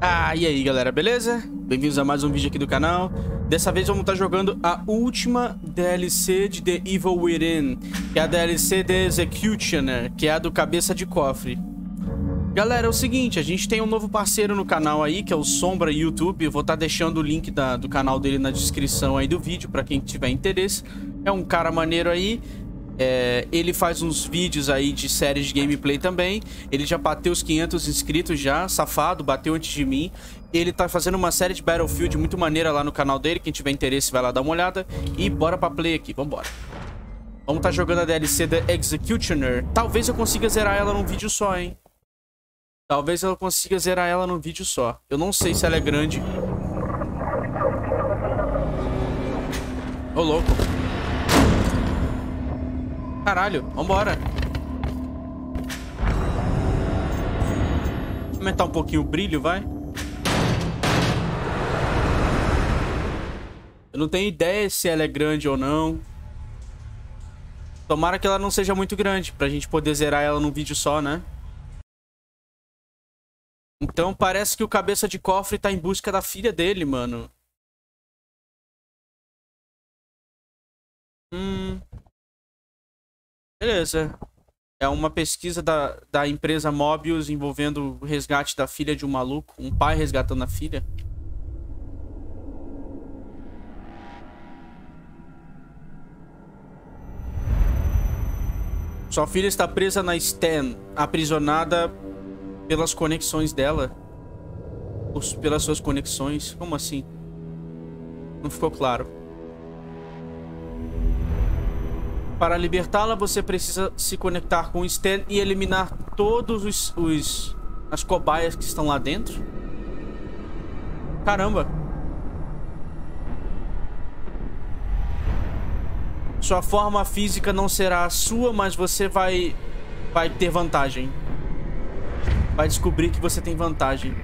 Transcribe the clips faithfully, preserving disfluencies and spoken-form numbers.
Ah, e aí galera, beleza? Bem-vindos a mais um vídeo aqui do canal. Dessa vez vamos estar jogando a última D L C de The Evil Within, que é a D L C The Executioner, que é a do cabeça de cofre. Galera, é o seguinte, a gente tem um novo parceiro no canal aí, que é o Sombra YouTube. Eu vou estar deixando o link da, do canal dele na descrição aí do vídeo, pra quem tiver interesse. É um cara maneiro aí. É, ele faz uns vídeos aí de séries de gameplay também. Ele já bateu os quinhentos inscritos já, safado, bateu antes de mim. Ele tá fazendo uma série de Battlefield muito maneira lá no canal dele. Quem tiver interesse vai lá dar uma olhada. E bora pra play aqui, vambora. Vamos tá jogando a D L C The Executioner. Talvez eu consiga zerar ela num vídeo só, hein. Talvez eu consiga zerar ela num vídeo só. Eu não sei se ela é grande. Ô, louco. Caralho, vambora. Aumentar um pouquinho o brilho, vai. Eu não tenho ideia se ela é grande ou não. Tomara que ela não seja muito grande, pra gente poder zerar ela num vídeo só, né? Então parece que o cabeça de cofre tá em busca da filha dele, mano. Hum... Beleza. É uma pesquisa da, da empresa Mobius envolvendo o resgate da filha de um maluco. Um pai resgatando a filha. Sua filha está presa na S T E M, aprisionada pelas conexões dela. Pelas suas conexões. Como assim? Não ficou claro. Para libertá-la, você precisa se conectar com o Stan e eliminar todos os, os... as cobaias que estão lá dentro. Caramba. Sua forma física não será a sua, mas você vai... vai ter vantagem. Vai descobrir que você tem vantagem.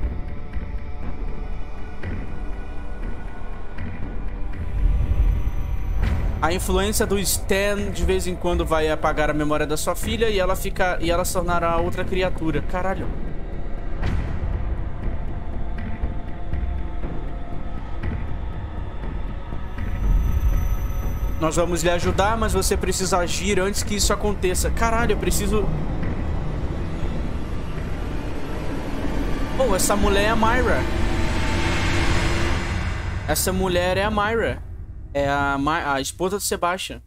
A influência do Stan de vez em quando vai apagar a memória da sua filha e ela fica e ela se tornará outra criatura. Caralho. Nós vamos lhe ajudar, mas você precisa agir antes que isso aconteça. Caralho, eu preciso... Oh, essa mulher é a Myra. Essa mulher é a Myra. É a, a esposa do Sebastian.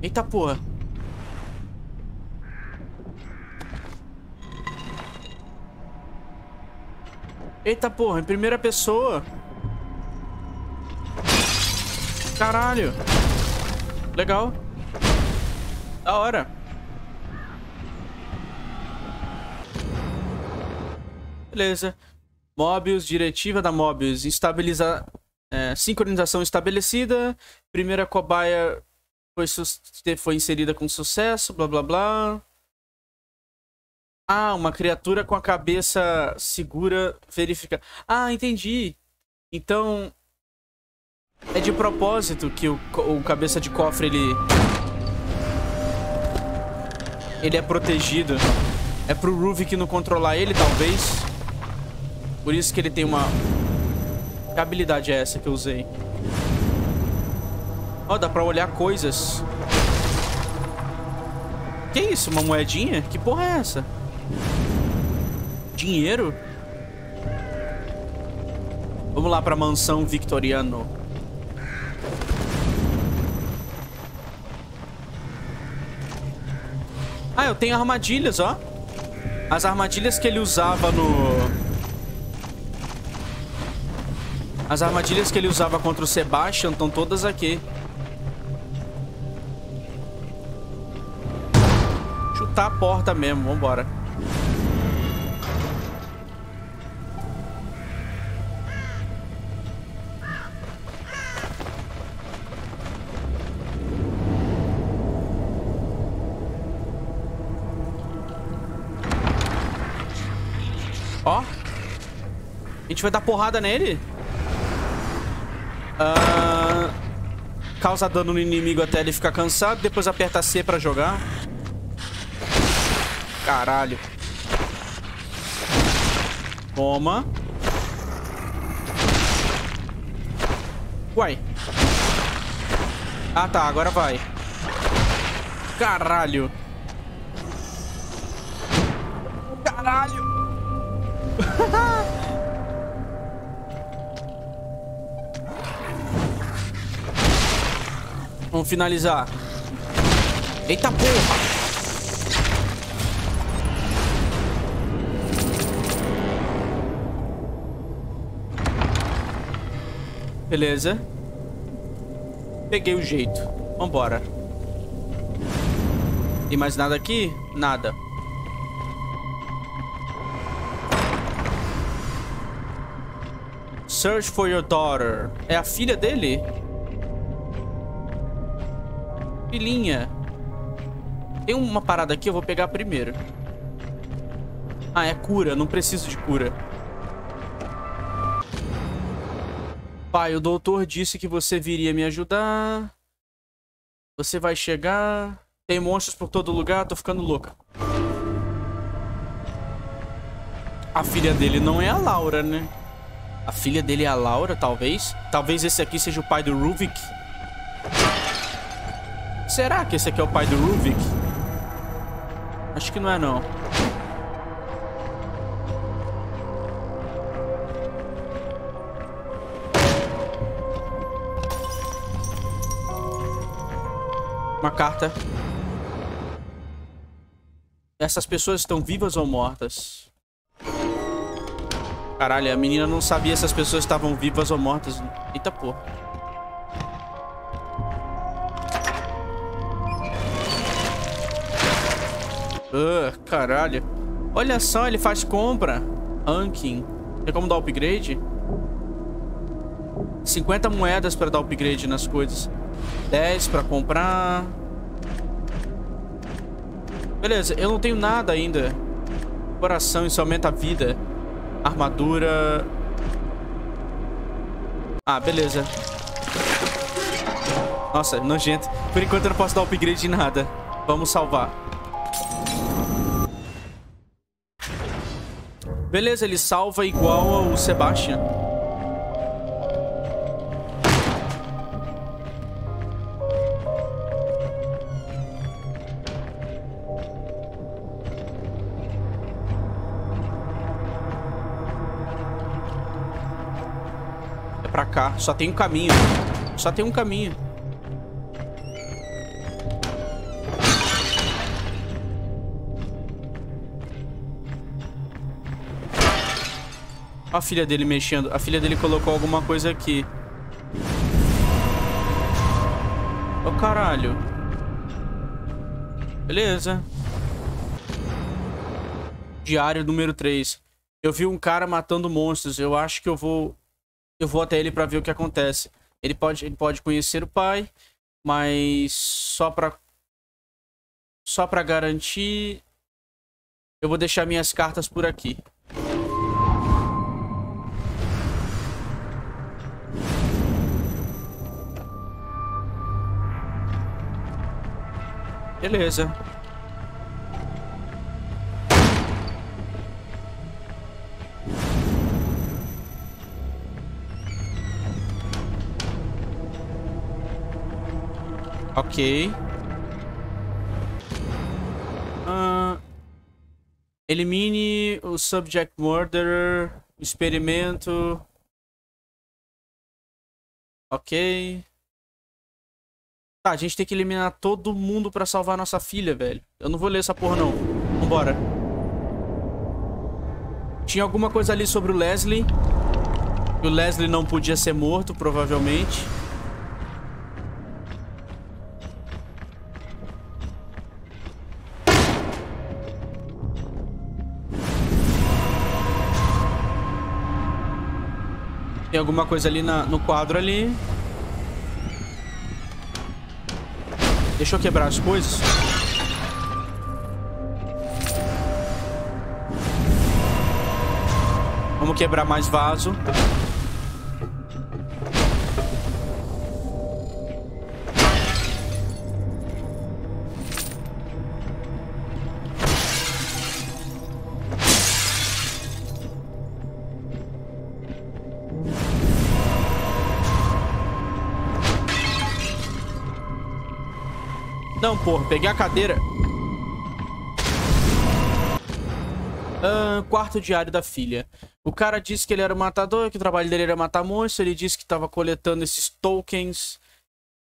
Eita porra. Eita porra, em primeira pessoa. Caralho. Legal. Da hora. Beleza. Mobius, diretiva da Mobius, estabiliza... é, sincronização estabelecida, primeira cobaia foi, su... foi inserida com sucesso, blá blá blá. Ah, uma criatura com a cabeça segura, verifica... Ah, entendi. Então, é de propósito que o, o cabeça de cofre, ele... ele é protegido. É pro Ruvik não controlar ele, talvez... Por isso que ele tem uma... Que habilidade é essa que eu usei? Ó, oh, dá pra olhar coisas. Que isso? Uma moedinha? Que porra é essa? Dinheiro? Vamos lá pra mansão Victoriano. Ah, eu tenho armadilhas, ó. As armadilhas que ele usava no... As armadilhas que ele usava contra o Sebastian estão todas aqui. Chutar a porta mesmo, vambora. Ó. A gente vai dar porrada nele? Uh, causa dano no inimigo até ele ficar cansado. Depois aperta C pra jogar. Caralho. Toma. Uai. Ah, tá. Agora vai. Caralho. Caralho. Vamos finalizar. Eita porra. Beleza. Peguei o jeito. Vambora. Tem mais nada aqui? Nada. Search for your daughter. É a filha dele? Filhinha. Tem uma parada aqui, eu vou pegar primeiro. Ah, é cura. Não preciso de cura. Pai, o doutor disse que você viria me ajudar. Você vai chegar. Tem monstros por todo lugar, tô ficando louca. A filha dele não é a Laura, né? A filha dele é a Laura, talvez. Talvez esse aqui seja o pai do Ruvik. Será que esse aqui é o pai do Ruvik? Acho que não é, não. Uma carta. Essas pessoas estão vivas ou mortas? Caralho, a menina não sabia se as pessoas estavam vivas ou mortas. Eita porra. Uh, caralho. Olha só, ele faz compra. Ankin. Tem como dar upgrade? cinquenta moedas pra dar upgrade nas coisas. dez pra comprar. Beleza, eu não tenho nada ainda. Coração, isso aumenta a vida. Armadura. Ah, beleza. Nossa, nojento. Por enquanto eu não posso dar upgrade em nada. Vamos salvar. Beleza, ele salva igual ao Sebastian. Pra cá. Só tem um caminho. Só tem um caminho. Ó a filha dele mexendo. A filha dele colocou alguma coisa aqui. Ô, caralho. Beleza. Diário número três. Eu vi um cara matando monstros. Eu acho que eu vou... Eu vou até ele pra ver o que acontece. Ele pode, ele pode conhecer o pai, mas só pra... Só pra garantir... Eu vou deixar minhas cartas por aqui. Beleza. Ok. Uh, elimine o Subject Murderer. Experimento. Ok. Tá, a gente tem que eliminar todo mundo pra salvar nossa filha, velho. Eu não vou ler essa porra, não. Vambora. Tinha alguma coisa ali sobre o Leslie. O Leslie não podia ser morto, provavelmente. Tem alguma coisa ali na, no quadro ali. Deixa eu quebrar as coisas. Vamos quebrar mais vaso. Perdão, porra. Peguei a cadeira. Ah, quarto diário da filha. O cara disse que ele era um matador, que o trabalho dele era matar monstros. Ele disse que estava coletando esses tokens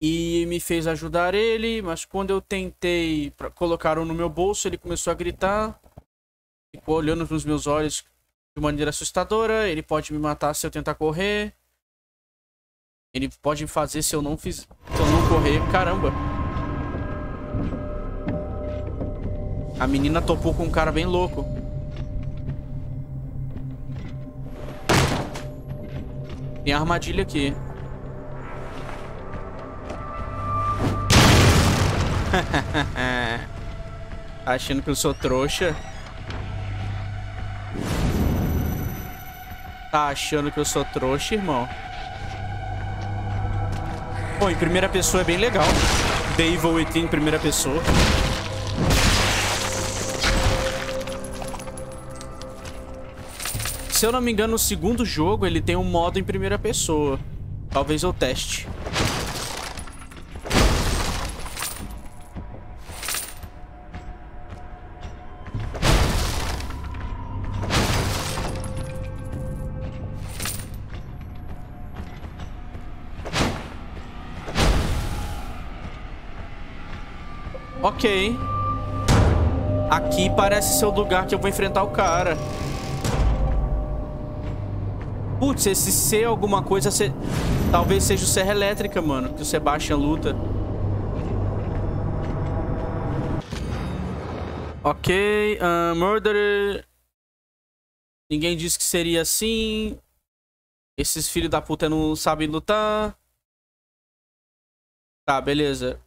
e me fez ajudar ele. Mas quando eu tentei colocar um no meu bolso, ele começou a gritar. Ficou olhando nos meus olhos de maneira assustadora. Ele pode me matar se eu tentar correr. Ele pode me fazer se eu não fiz, se eu não correr. Caramba. A menina topou com um cara bem louco. Tem armadilha aqui. Achando que eu sou trouxa. Tá achando que eu sou trouxa, irmão? Bom, em primeira pessoa é bem legal. The Evil Within em primeira pessoa. Se eu não me engano, o segundo jogo ele tem um modo em primeira pessoa. Talvez eu teste. Ok. Aqui parece ser o lugar que eu vou enfrentar o cara. Putz, esse C alguma coisa... C... Talvez seja o Serra Elétrica, mano. Que o Sebastian luta. Ok. Uh, murderer. Ninguém disse que seria assim. Esses filhos da puta não sabem lutar. Tá, beleza.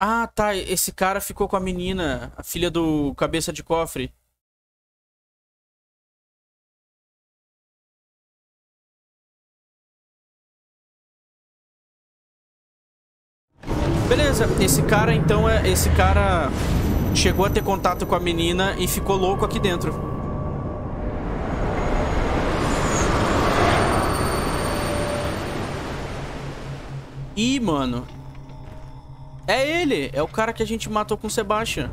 Ah, tá. Esse cara ficou com a menina, a filha do cabeça de cofre. Beleza. Esse cara, então, é... Esse cara chegou a ter contato com a menina e ficou louco aqui dentro. Ih, mano. É ele! É o cara que a gente matou com o Sebastian.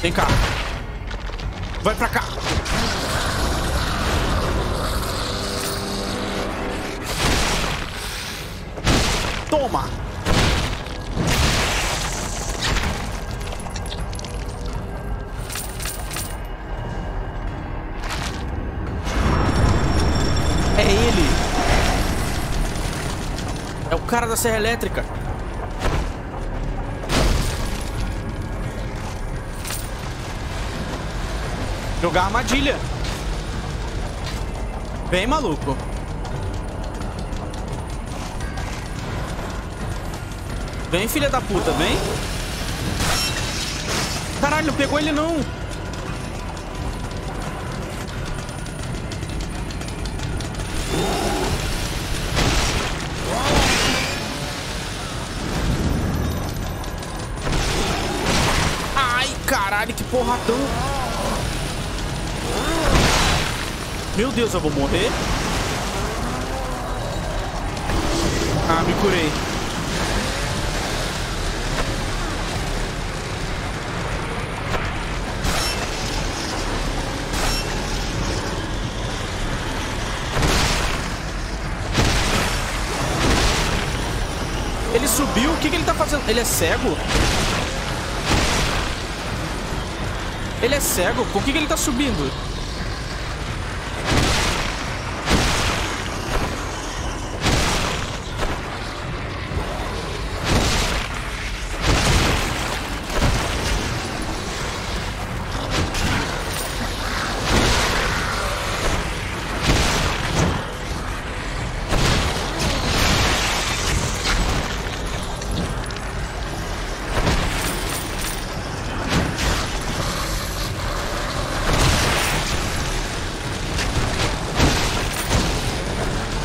Vem cá. Vai pra cá. Toma! É ele! É o cara da Serra Elétrica! Jogar armadilha! Bem maluco! Vem, filha da puta, vem. Caralho, não pegou ele não. Ai, caralho, que porradão. Meu Deus, eu vou morrer. Ah, me curei. Subiu? O que, que ele tá fazendo? Ele é cego? Ele é cego? Por que, que ele tá subindo?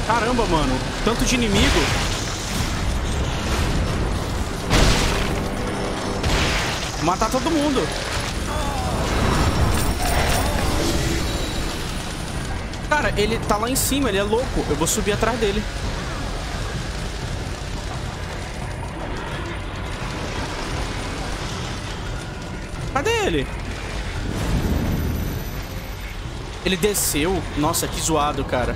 Caramba, mano. Tanto de inimigo. Vou matar todo mundo. Cara, ele tá lá em cima, ele é louco. Eu vou subir atrás dele. Cadê ele? Ele desceu. Nossa, que zoado, cara.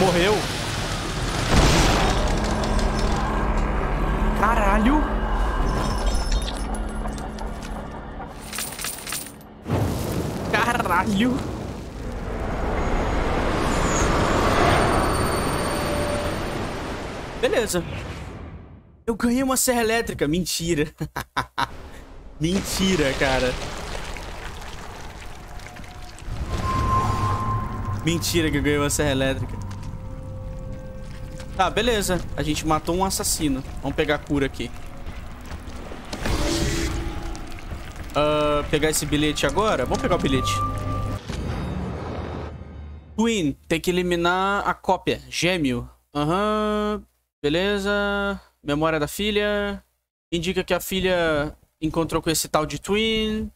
Morreu. Caralho. Caralho. Beleza. Eu ganhei uma serra elétrica. Mentira. Mentira, cara. Mentira que eu ganhei uma serra elétrica. Tá, beleza. A gente matou um assassino. Vamos pegar a cura aqui. Uh, pegar esse bilhete agora? Vamos pegar o bilhete. Twin. Tem que eliminar a cópia. Gêmeo. Aham. Uhum. Beleza. Memória da filha. Indica que a filha encontrou com esse tal de Twin.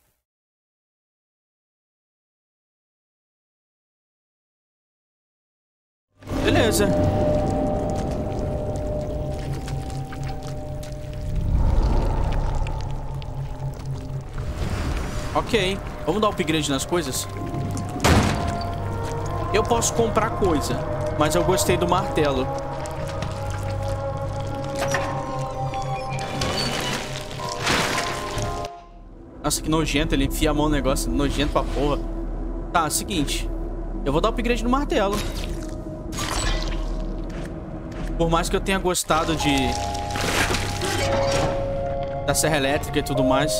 Beleza. Ok, vamos dar upgrade nas coisas. Eu posso comprar coisa, mas eu gostei do martelo. Nossa, que nojento, ele enfia a mão no negócio. Nojento pra porra. Tá, seguinte. Eu vou dar upgrade no martelo. Por mais que eu tenha gostado de... da serra elétrica e tudo mais...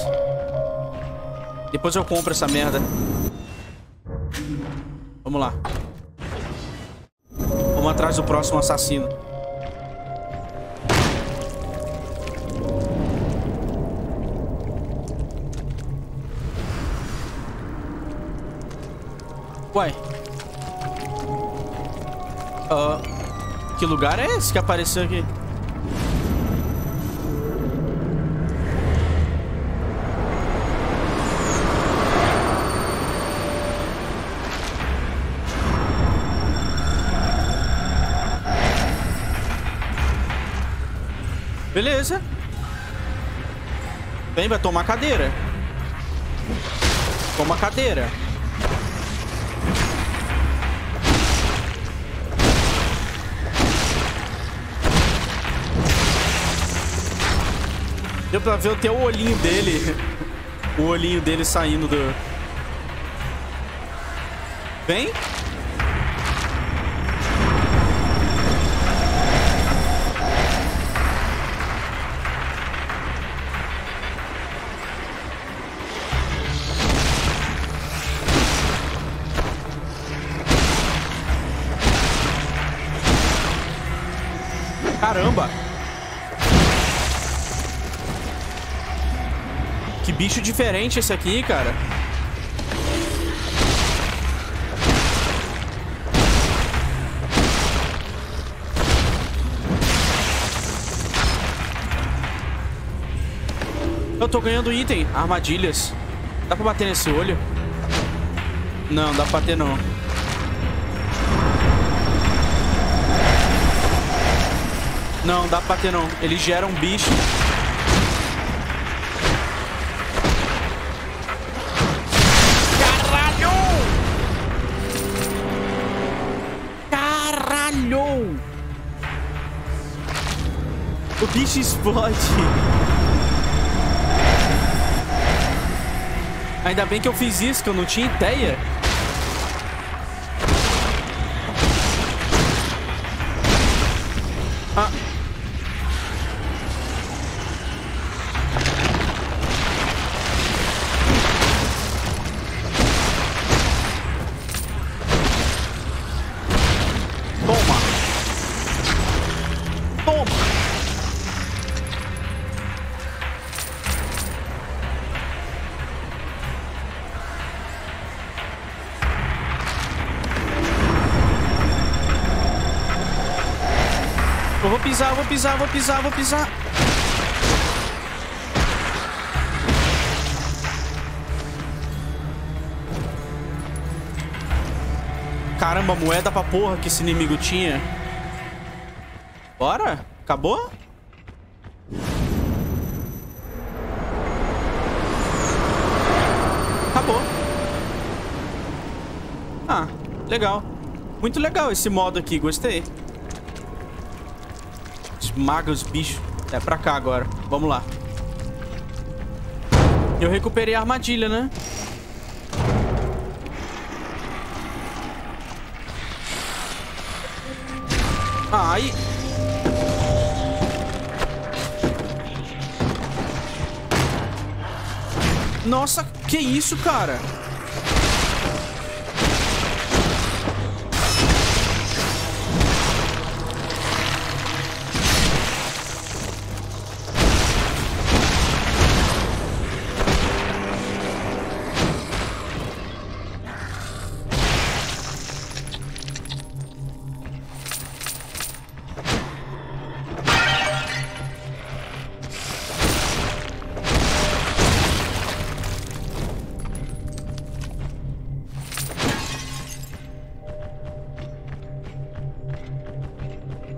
Depois eu compro essa merda. Vamos lá. Vamos atrás do próximo assassino. Uai. Uh, que lugar é esse que apareceu aqui? Beleza. Vem, vai tomar cadeira. Toma cadeira. Deu pra ver até o olhinho dele. O olhinho dele saindo do... Vem. Caramba! Que bicho diferente esse aqui, cara. Eu tô ganhando item, armadilhas. Dá pra bater nesse olho? Não, não dá pra bater não. Não, dá pra bater não. Ele gera um bicho. Caralho! Caralho! O bicho explode. Ainda bem que eu fiz isso, que eu não tinha ideia. Ah... Eu vou pisar, eu vou pisar, eu vou pisar, eu vou pisar. Caramba, moeda pra porra que esse inimigo tinha. Bora? Acabou? Acabou. Ah, legal. Muito legal esse modo aqui, gostei. Esmaga os bichos. É pra cá agora. Vamos lá. Eu recuperei a armadilha, né? Ai. Nossa, que isso, cara?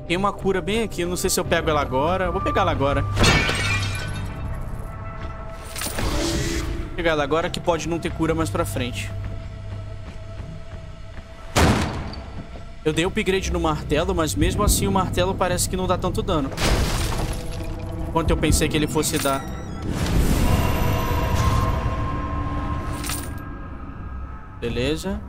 Tem uma cura bem aqui. Eu não sei se eu pego ela agora. Vou pegar ela agora. Vou pegar ela agora, que pode não ter cura mais pra frente. Eu dei upgrade no martelo, mas mesmo assim o martelo parece que não dá tanto dano. Quanto eu pensei que ele fosse dar. Beleza.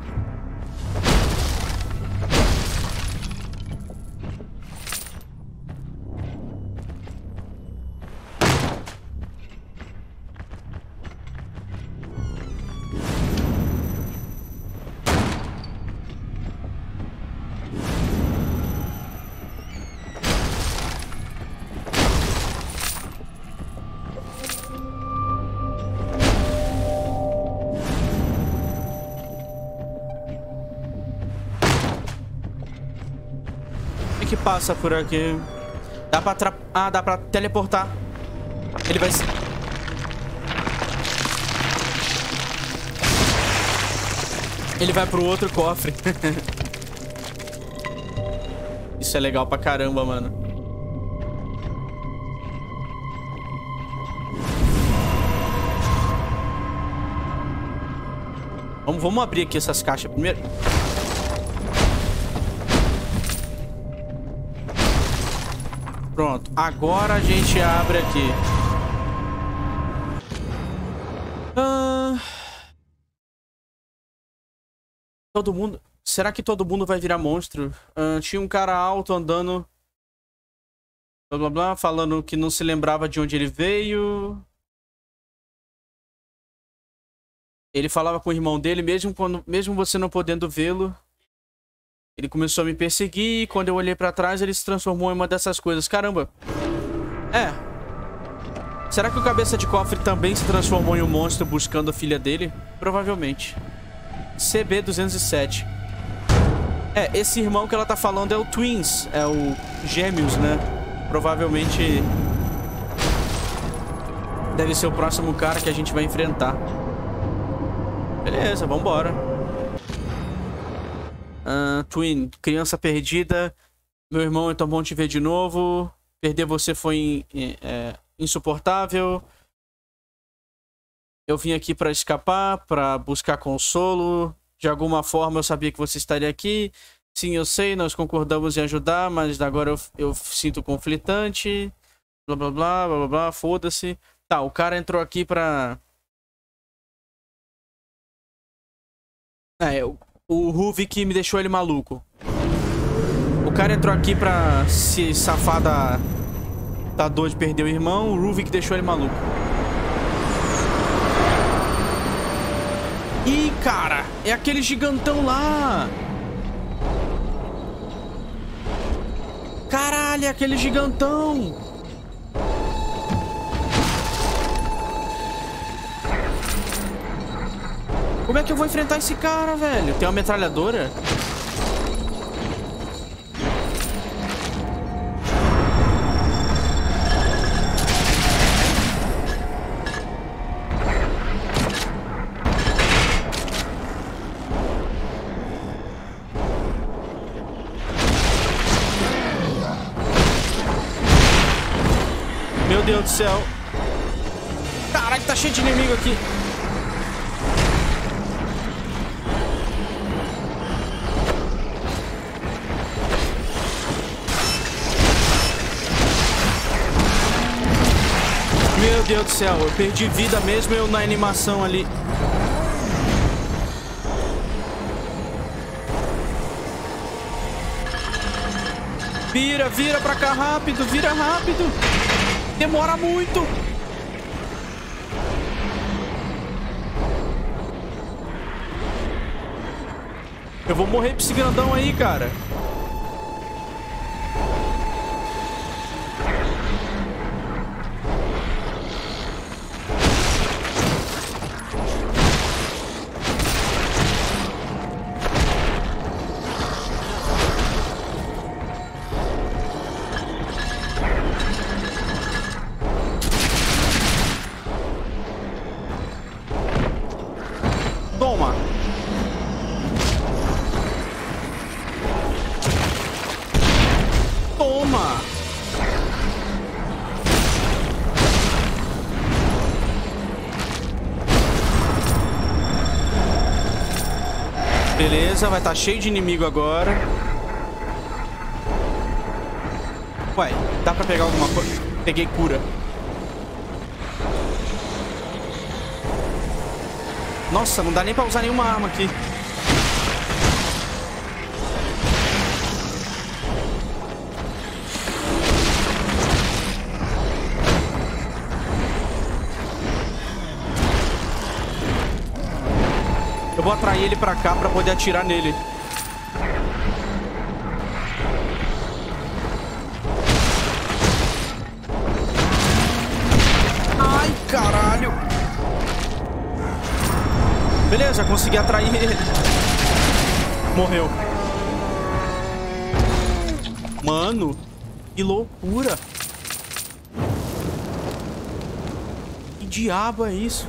Passa por aqui. Dá pra tra... Ah, dá pra teleportar. Ele vai... Ele vai pro outro cofre. Isso é legal pra caramba, mano. Vamos, vamos abrir aqui essas caixas primeiro. Pronto, agora a gente abre aqui. Ah... Todo mundo... Será que todo mundo vai virar monstro? Ah, tinha um cara alto andando... Blá, blá, blá, falando que não se lembrava de onde ele veio. Ele falava com o irmão dele, mesmo, quando... mesmo você não podendo vê-lo. Ele começou a me perseguir e quando eu olhei pra trás, ele se transformou em uma dessas coisas. Caramba. É. Será que o cabeça de cofre também se transformou em um monstro buscando a filha dele? Provavelmente. C B duzentos e sete. É, esse irmão que ela tá falando é o Twins. É o Gêmeos, né? Provavelmente... deve ser o próximo cara que a gente vai enfrentar. Beleza, vambora. Uh, Twin, criança perdida. Meu irmão, é tão bom te ver de novo. Perder você foi in, in, é, insuportável. Eu vim aqui pra escapar, pra buscar consolo. De alguma forma eu sabia que você estaria aqui. Sim, eu sei, nós concordamos em ajudar, mas agora eu, eu sinto conflitante. Blá, blá, blá, blá, blá, blá, foda-se. Tá, o cara entrou aqui pra... É, eu... O Ruvik me deixou ele maluco. O cara entrou aqui pra se safar da, da dor de perder o irmão. O Ruvik deixou ele maluco. Ih, cara! É aquele gigantão lá! Caralho, é aquele gigantão! Como é que eu vou enfrentar esse cara, velho? Tem uma metralhadora? Deus do céu. Caralho, tá cheio de inimigo aqui. Meu Deus do céu, eu perdi vida mesmo eu na animação ali. Vira, vira pra cá rápido, vira rápido. Demora muito. Eu vou morrer pra esse grandão aí, cara. Vai estar cheio de inimigo agora. Ué, dá pra pegar alguma coisa? Peguei cura. Nossa, não dá nem pra usar nenhuma arma aqui. Vou atrair ele pra cá pra poder atirar nele. Ai, caralho. Beleza, consegui atrair ele. Morreu. Mano, que loucura. Que diabo é isso?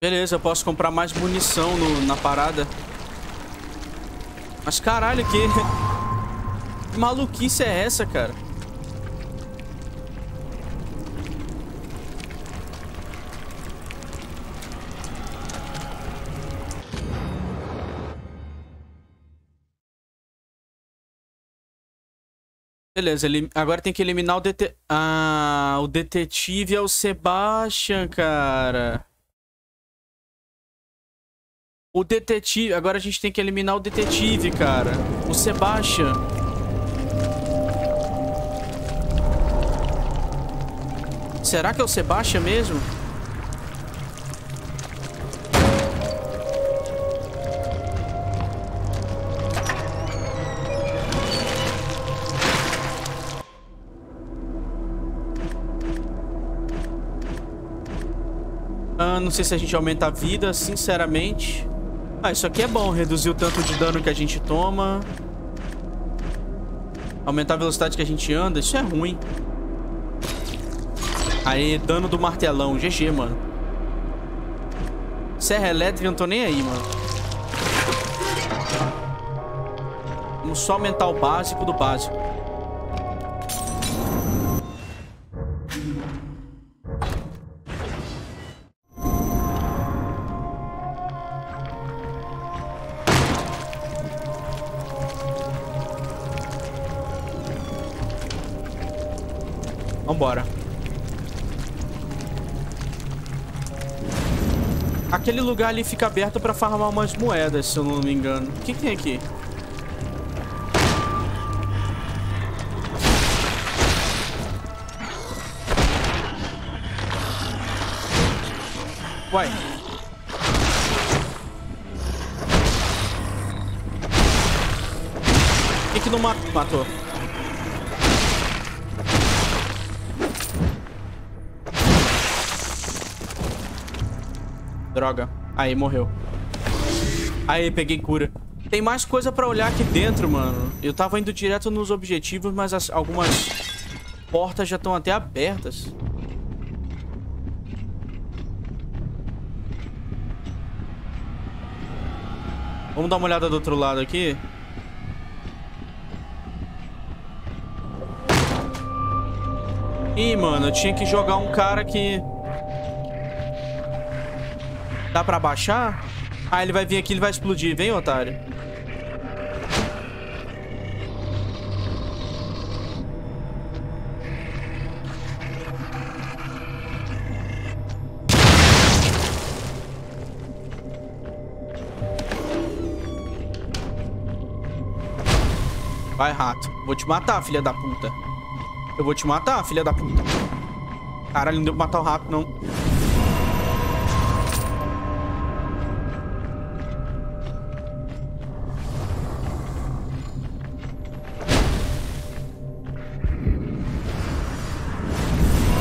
Beleza, eu posso comprar mais munição no, na parada. Mas caralho, que... que maluquice é essa, cara? Beleza, ele... agora tem que eliminar o det... Ah, o detetive é o Sebastian, cara. O detetive... Agora a gente tem que eliminar o detetive, cara. O Sebastian. Será que é o Sebastian mesmo? Ah, não sei se a gente aumenta a vida, sinceramente... Ah, isso aqui é bom. Reduzir o tanto de dano que a gente toma. Aumentar a velocidade que a gente anda. Isso é ruim. Aí, dano do martelão. G G, mano. Serra elétrica, eu não tô nem aí, mano. Vamos só aumentar o básico do básico. Bora. Aquele lugar ali fica aberto pra farmar umas moedas, se eu não me engano. O que que tem aqui? Uai. O que que não matou? Droga. Aí, morreu. Aí, peguei cura. Tem mais coisa pra olhar aqui dentro, mano. Eu tava indo direto nos objetivos, mas as, algumas portas já estão até abertas. Vamos dar uma olhada do outro lado aqui. Ih, mano, eu tinha que jogar um cara aqui. Dá pra baixar? Ah, ele vai vir aqui, ele vai explodir. Vem, otário. Vai, rato. Vou te matar, filha da puta. Eu vou te matar, filha da puta. Caralho, não deu pra matar o rato, não.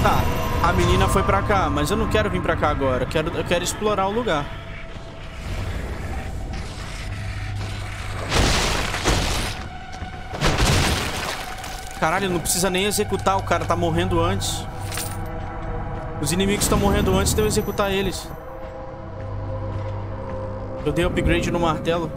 Tá, a menina foi pra cá, mas eu não quero vir pra cá agora. Eu quero, eu quero explorar o lugar. Caralho, não precisa nem executar. O cara tá morrendo antes. Os inimigos estão morrendo antes de eu executar eles. Eu dei upgrade no martelo.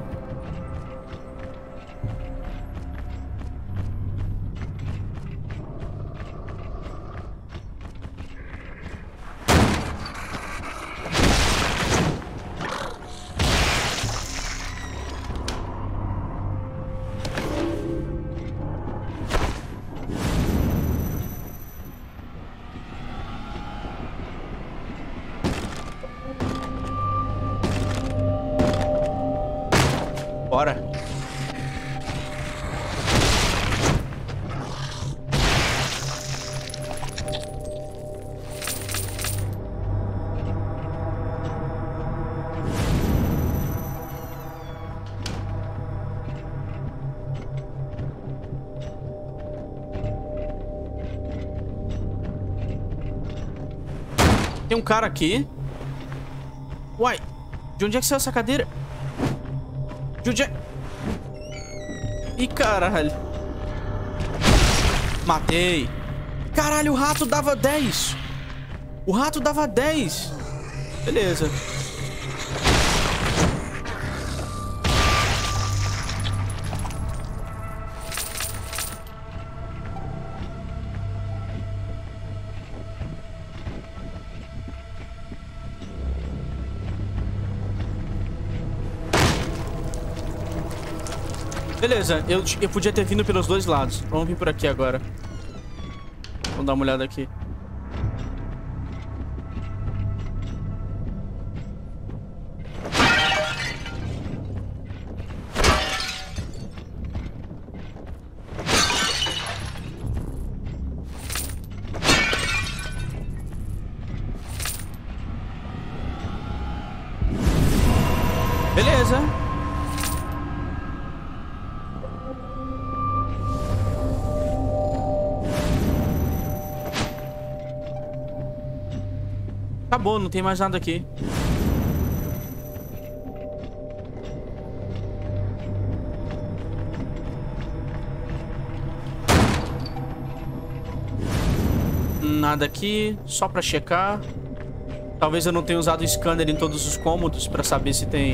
Tem um cara aqui. Uai, de onde é que saiu essa cadeira? De onde é... Ih, caralho. Matei. Caralho, o rato dava dez. O rato dava dez. Beleza. Beleza, eu, eu podia ter vindo pelos dois lados. Vamos vir por aqui agora. Vamos dar uma olhada aqui. Beleza. Acabou, não tem mais nada aqui. Nada aqui, só pra checar. Talvez eu não tenha usado o scanner em todos os cômodos pra saber se tem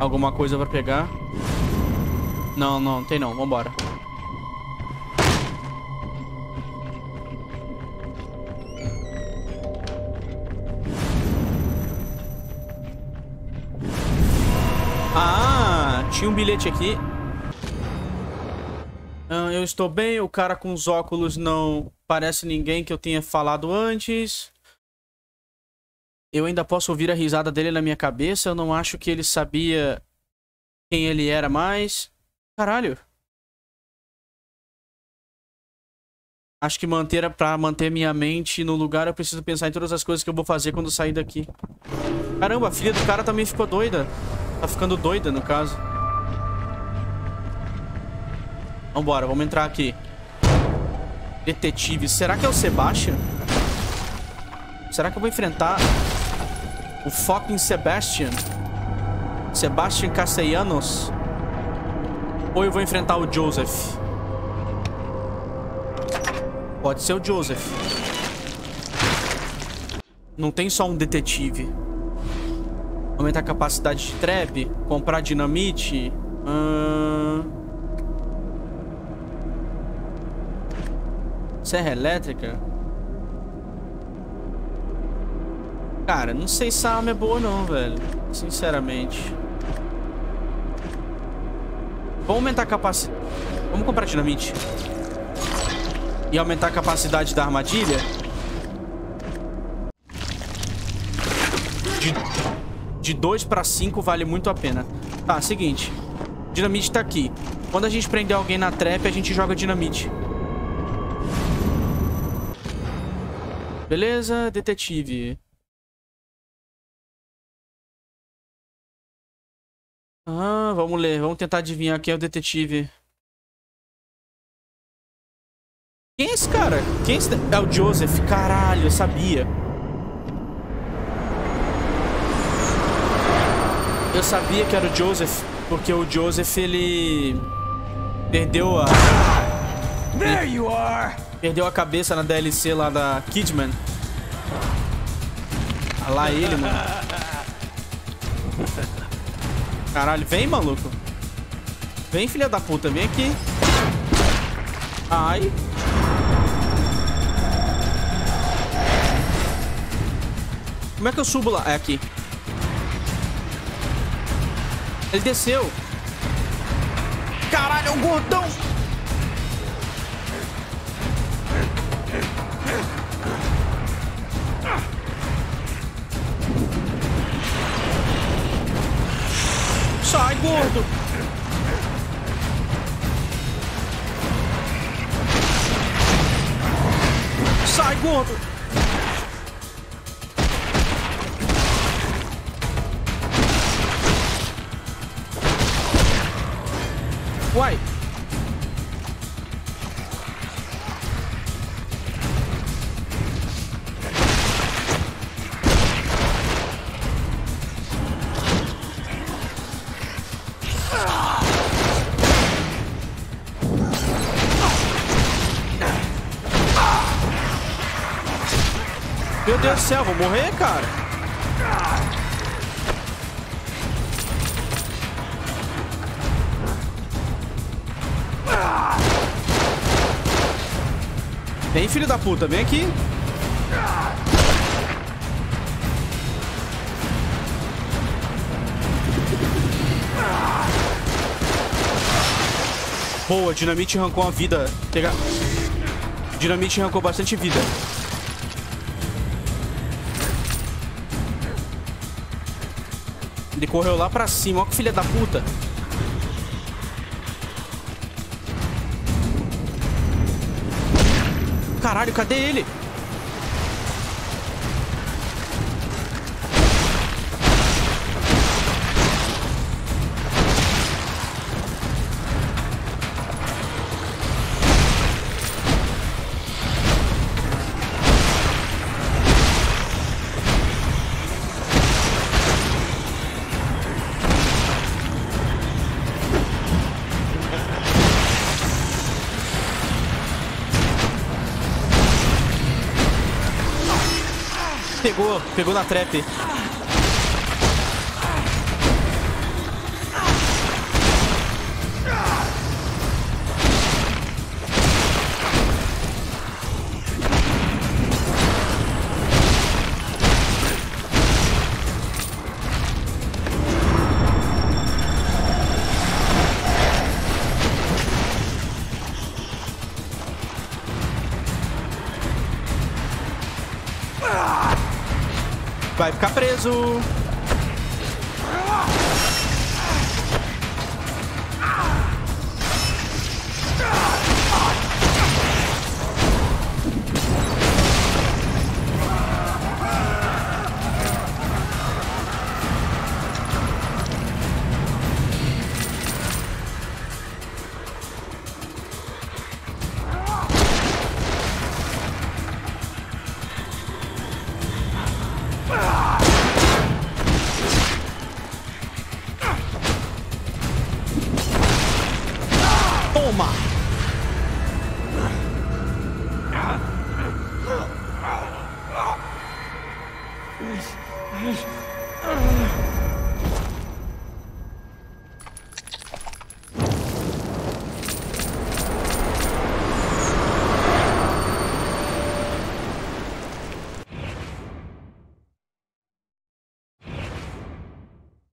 alguma coisa pra pegar. Não, não, tem não, vambora. Tinha um bilhete aqui. Ah, eu estou bem. O cara com os óculos não parece ninguém que eu tenha falado antes. Eu ainda posso ouvir a risada dele na minha cabeça. Eu não acho que ele sabia quem ele era mais. Caralho. Acho que manter, pra manter minha mente no lugar, eu preciso pensar em todas as coisas que eu vou fazer quando eu sair daqui. Caramba, a filha do cara também ficou doida. Tá ficando doida, no caso. Vambora, vamos entrar aqui. Detetive. Será que é o Sebastian? Será que eu vou enfrentar o fucking Sebastian? Sebastian Castellanos? Ou eu vou enfrentar o Joseph? Pode ser o Joseph. Não tem só um detetive. Aumentar a capacidade de trap. Comprar dinamite. Hum... Serra elétrica. Cara, não sei se a arma é boa não, velho. Sinceramente. Vamos aumentar a capacidade. Vamos comprar dinamite. E aumentar a capacidade da armadilha. De dois para cinco vale muito a pena. Tá, seguinte. Dinamite tá aqui. Quando a gente prender alguém na trap, a gente joga dinamite. Beleza, detetive. Ah, vamos ler. Vamos tentar adivinhar quem é o detetive. Quem é esse cara? Quem é esse... É o Joseph. Caralho, eu sabia. Eu sabia que era o Joseph, porque o Joseph, ele... Perdeu a... There you are. Perdeu a cabeça na D L C lá da Kidman. Olha lá ele, mano. Caralho, vem, maluco. Vem, filha da puta, vem aqui. Ai. Como é que eu subo lá? É aqui. Ele desceu. Caralho, é um gordão. Sai, gordo. Sai, gordo. Uai. Meu Deus do céu, vou morrer, cara. Vem, filho da puta, vem aqui. Boa, dinamite arrancou a vida. Pegar. Dinamite arrancou bastante vida. Ele correu lá pra cima, ó que filha da puta. Caralho, cadê ele? Pegou, pegou na trap. Vai ficar preso.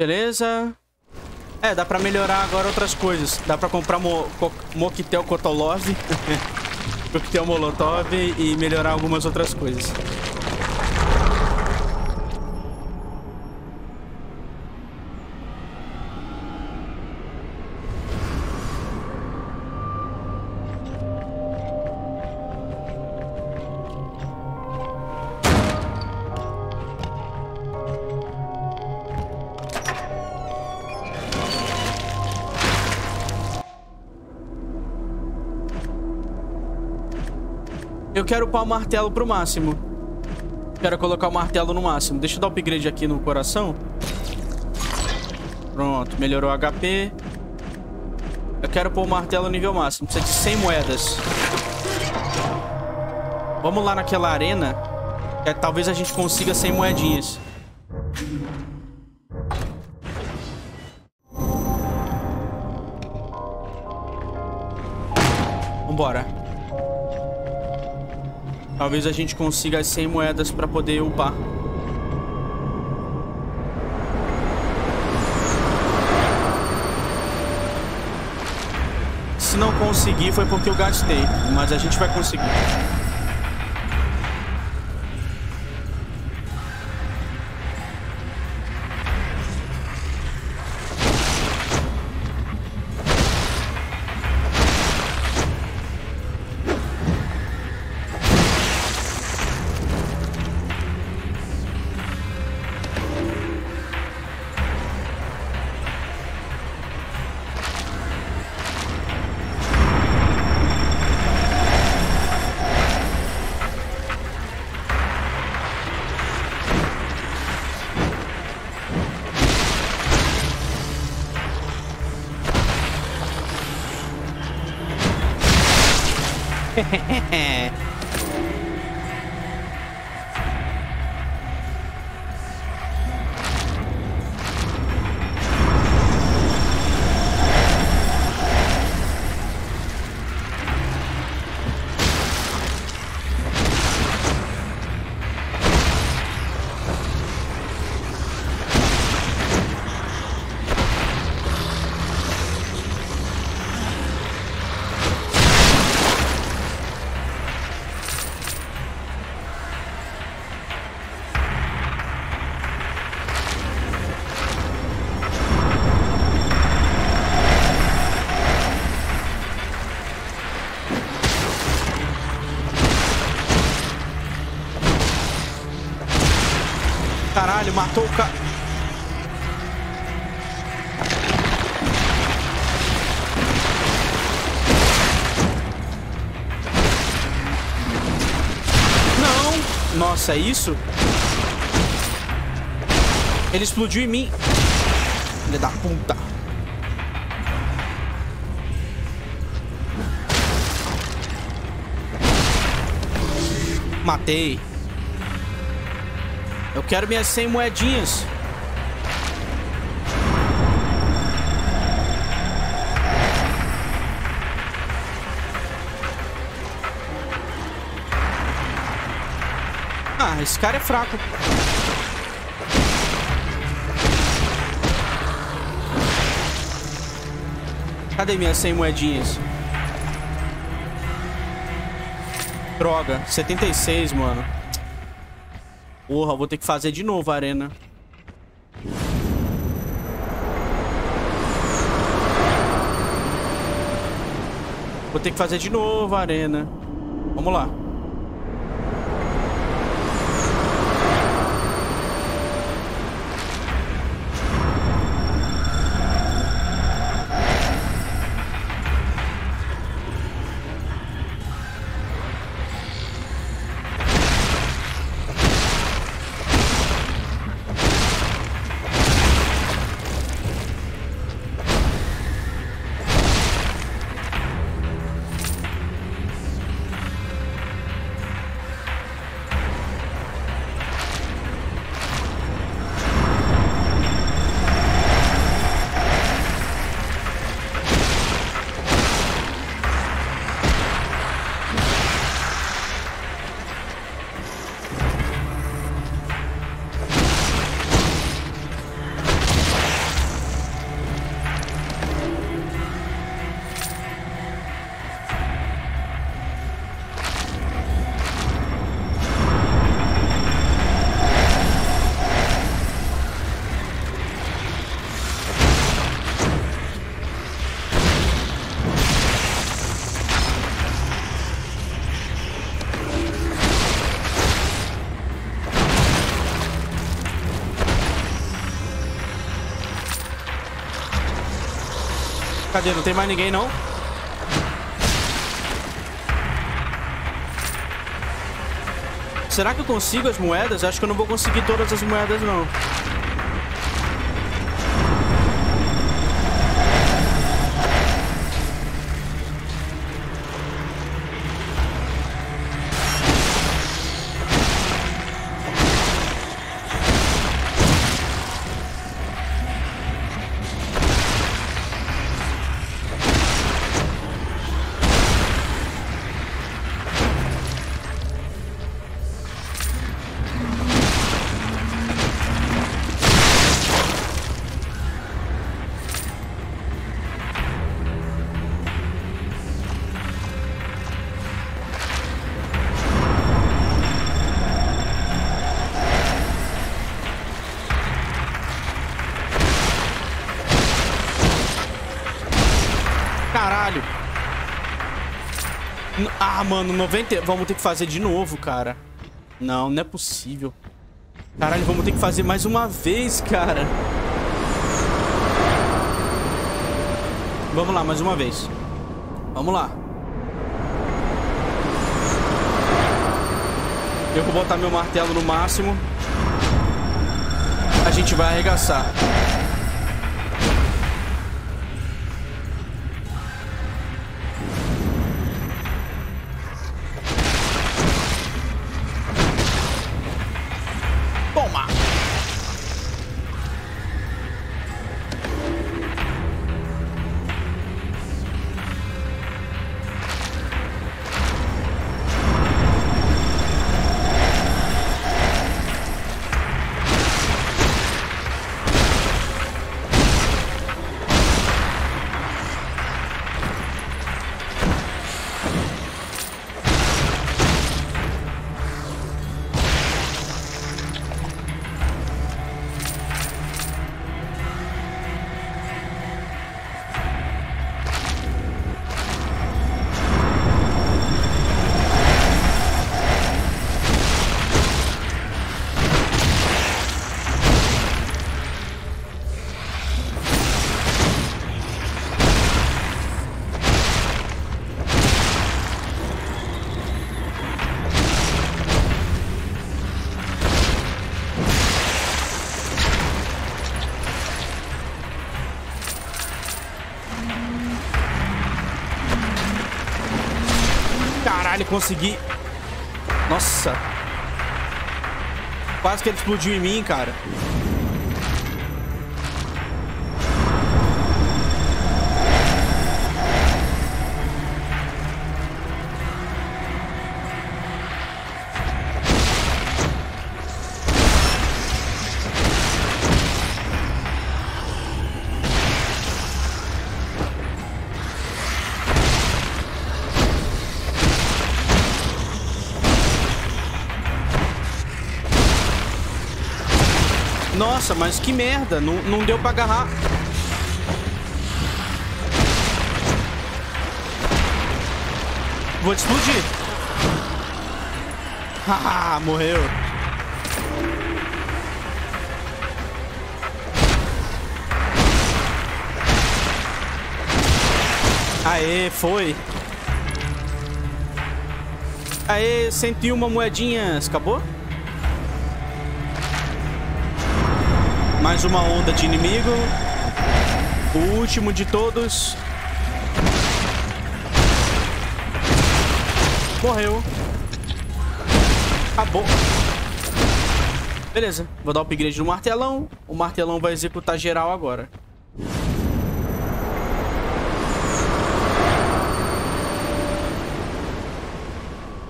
Beleza. É, dá pra melhorar agora outras coisas. Dá pra comprar mo co moquetel Kotolov, moquetel Molotov e melhorar algumas outras coisas. Eu quero upar o martelo pro máximo. Quero colocar o martelo no máximo. Deixa eu dar o upgrade aqui no coração. Pronto, melhorou o H P. Eu quero pôr o martelo no nível máximo. Precisa de cem moedas. Vamos lá naquela arena. Que talvez a gente consiga cem moedinhas. Vambora. Talvez a gente consiga as cem moedas pra poder upar. Se não conseguir, foi porque eu gastei. Mas a gente vai conseguir. Caralho, matou o cara. Não! Nossa, é isso? Ele explodiu em mim. Filha da puta. Matei. Eu quero minhas cem moedinhas. Ah, esse cara é fraco. Cadê minhas cem moedinhas? Droga, setenta e seis, mano. Porra, vou ter que fazer de novo a arena. Vou ter que fazer de novo a arena. Vamos lá. cadê? Não tem mais ninguém, não. Será que eu consigo as moedas? Acho que eu não vou conseguir todas as moedas, não. Ah, mano, noventa... Vamos ter que fazer de novo, cara. Não, não é possível. Caralho, vamos ter que fazer mais uma vez, cara. Vamos lá, mais uma vez. Vamos lá. Eu vou botar meu martelo no máximo. A gente vai arregaçar. Consegui. Nossa. Quase que ele explodiu em mim, cara. Nossa, mas que merda, não, não deu pra agarrar. Vou te explodir. Haha, morreu. Aê, foi. Aê, cento e uma moedinhas, acabou? Mais uma onda de inimigo. O último de todos. Morreu. Acabou. Beleza. Vou dar o upgrade no martelão. O martelão vai executar geral agora.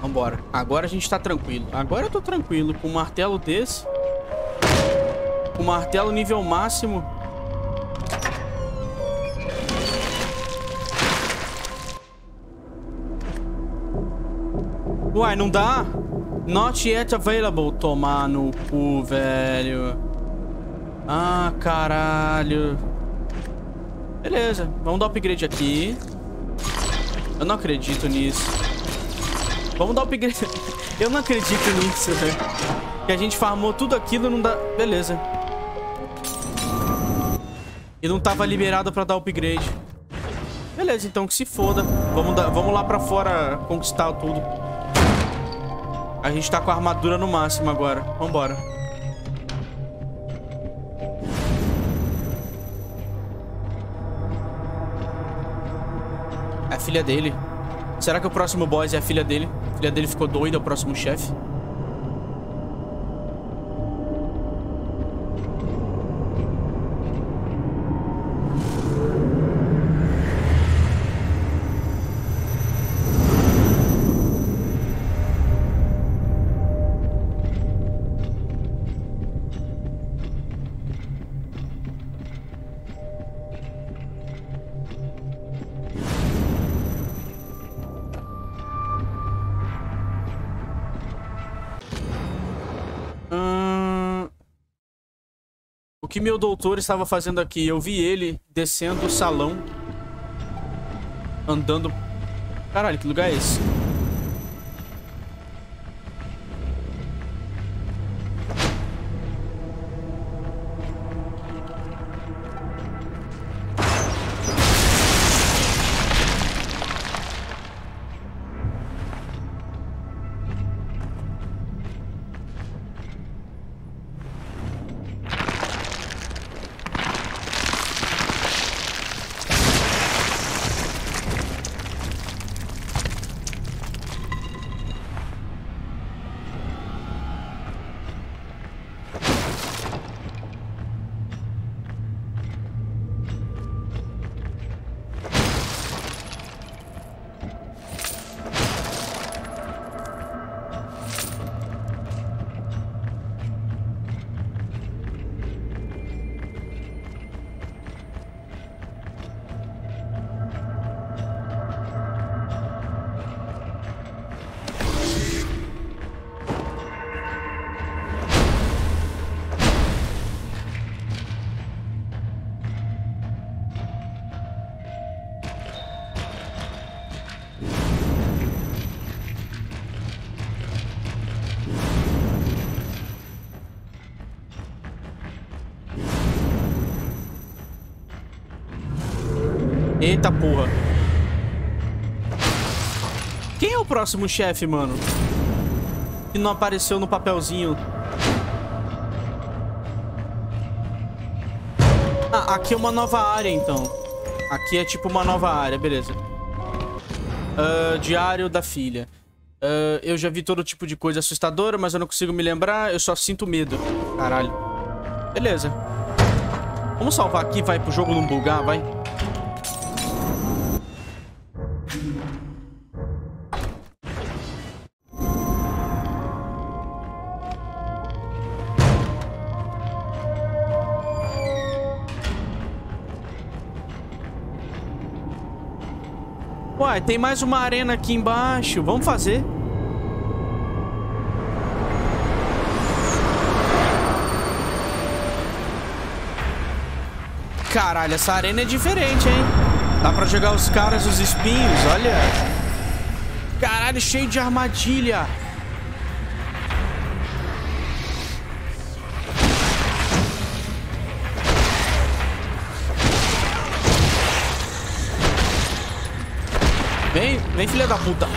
Vambora. Agora a gente tá tranquilo. Agora eu tô tranquilo. Com um martelo desse... O martelo nível máximo. Uai, não dá? Not yet available. Tomar no cu, velho. Ah, caralho. Beleza, vamos dar upgrade aqui. Eu não acredito nisso. Vamos dar upgrade. Eu não acredito nisso, velho. Que a gente farmou tudo aquilo e não dá... Beleza. E não tava liberado pra dar upgrade. Beleza, então que se foda. Vamos, da... Vamos lá pra fora conquistar tudo. A gente tá com a armadura no máximo agora. Vambora. É a filha dele. Será que o próximo boss é a filha dele? A filha dele ficou doida, é o próximo chefe. O que meu doutor estava fazendo aqui? Eu vi ele descendo o salão, andando... Caralho, que lugar é esse? Eita porra. Quem é o próximo chefe, mano? Que não apareceu no papelzinho. Ah, aqui é uma nova área, então. Aqui é tipo uma nova área, beleza. Uh, diário da filha. Uh, eu já vi todo tipo de coisa assustadora, mas eu não consigo me lembrar. Eu só sinto medo. Caralho. Beleza. Vamos salvar aqui, vai, pro jogo não bugar, vai. Uai, tem mais uma arena aqui embaixo. Vamos fazer. Caralho, essa arena é diferente, hein? Dá pra jogar os caras, os espinhos, olha. Caralho, cheio de armadilha. Vem, vem, filha da puta.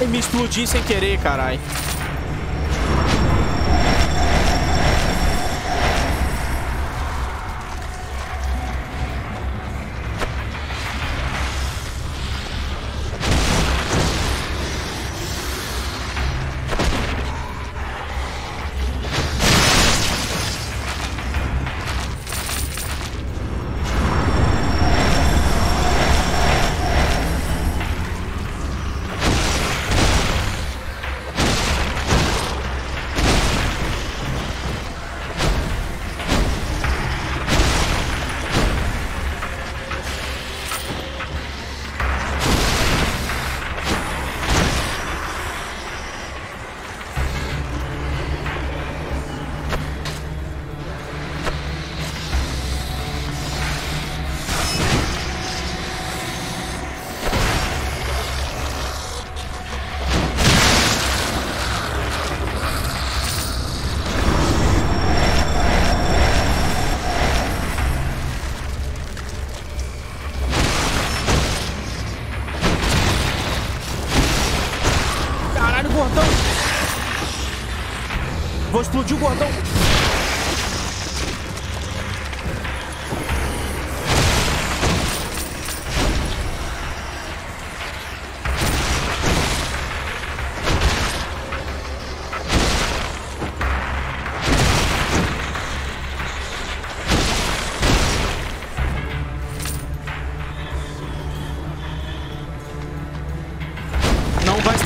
Eu me explodi sem querer, carai. Explodiu o gordão. Não vai se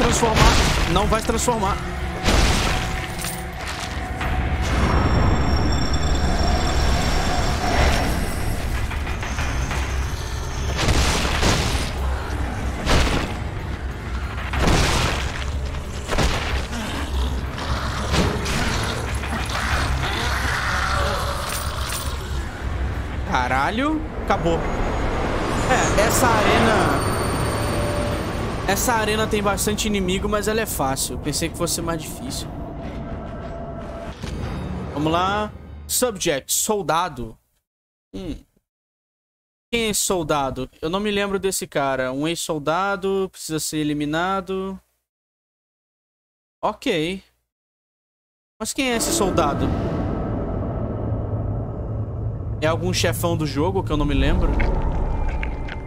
transformar. Caralho, acabou. É, essa arena... Essa arena tem bastante inimigo, mas ela é fácil. Eu pensei que fosse mais difícil. Vamos lá. Subject, soldado. Hum. Quem é esse soldado? Eu não me lembro desse cara. Um ex-soldado, precisa ser eliminado. Ok. Mas quem é esse soldado? É algum chefão do jogo que eu não me lembro?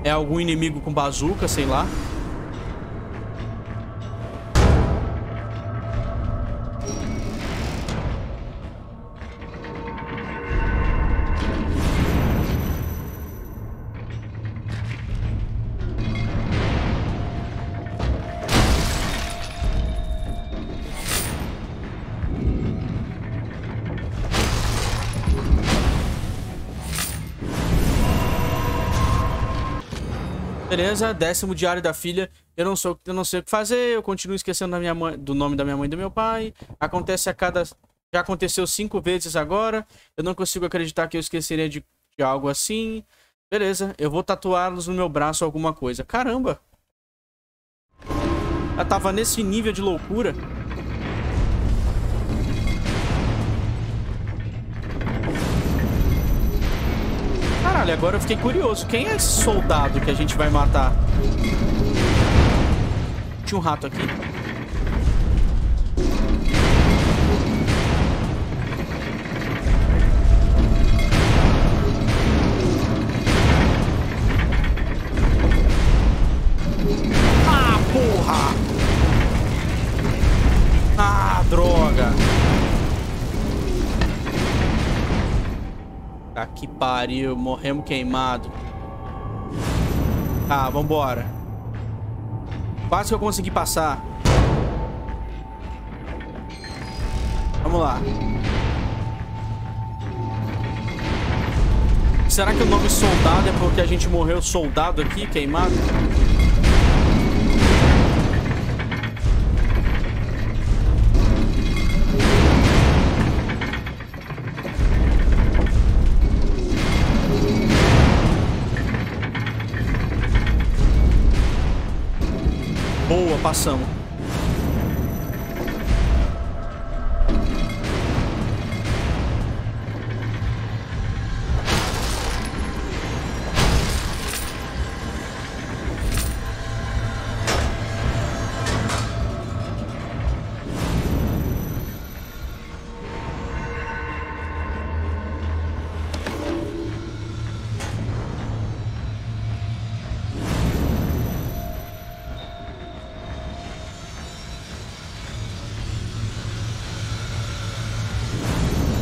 É algum inimigo com bazuca, sei lá. Beleza, décimo diário da filha. Eu não, sou, eu não sei o que fazer. Eu continuo esquecendo da minha mãe, do nome da minha mãe e do meu pai. Acontece a cada... Já aconteceu cinco vezes agora. Eu não consigo acreditar que eu esqueceria de, de algo assim. Beleza, eu vou tatuá-los no meu braço alguma coisa. Caramba! Ela tava nesse nível de loucura. Caralho, agora eu fiquei curioso. Quem é esse soldado que a gente vai matar? Tinha um rato aqui. Ah, porra! Ah, droga! Ah, que pariu, morremos queimado. Tá, vambora. Quase que eu consegui passar. Vamos lá. Será que o nome soldado é porque a gente morreu soldado aqui, queimado? Boa, passamos.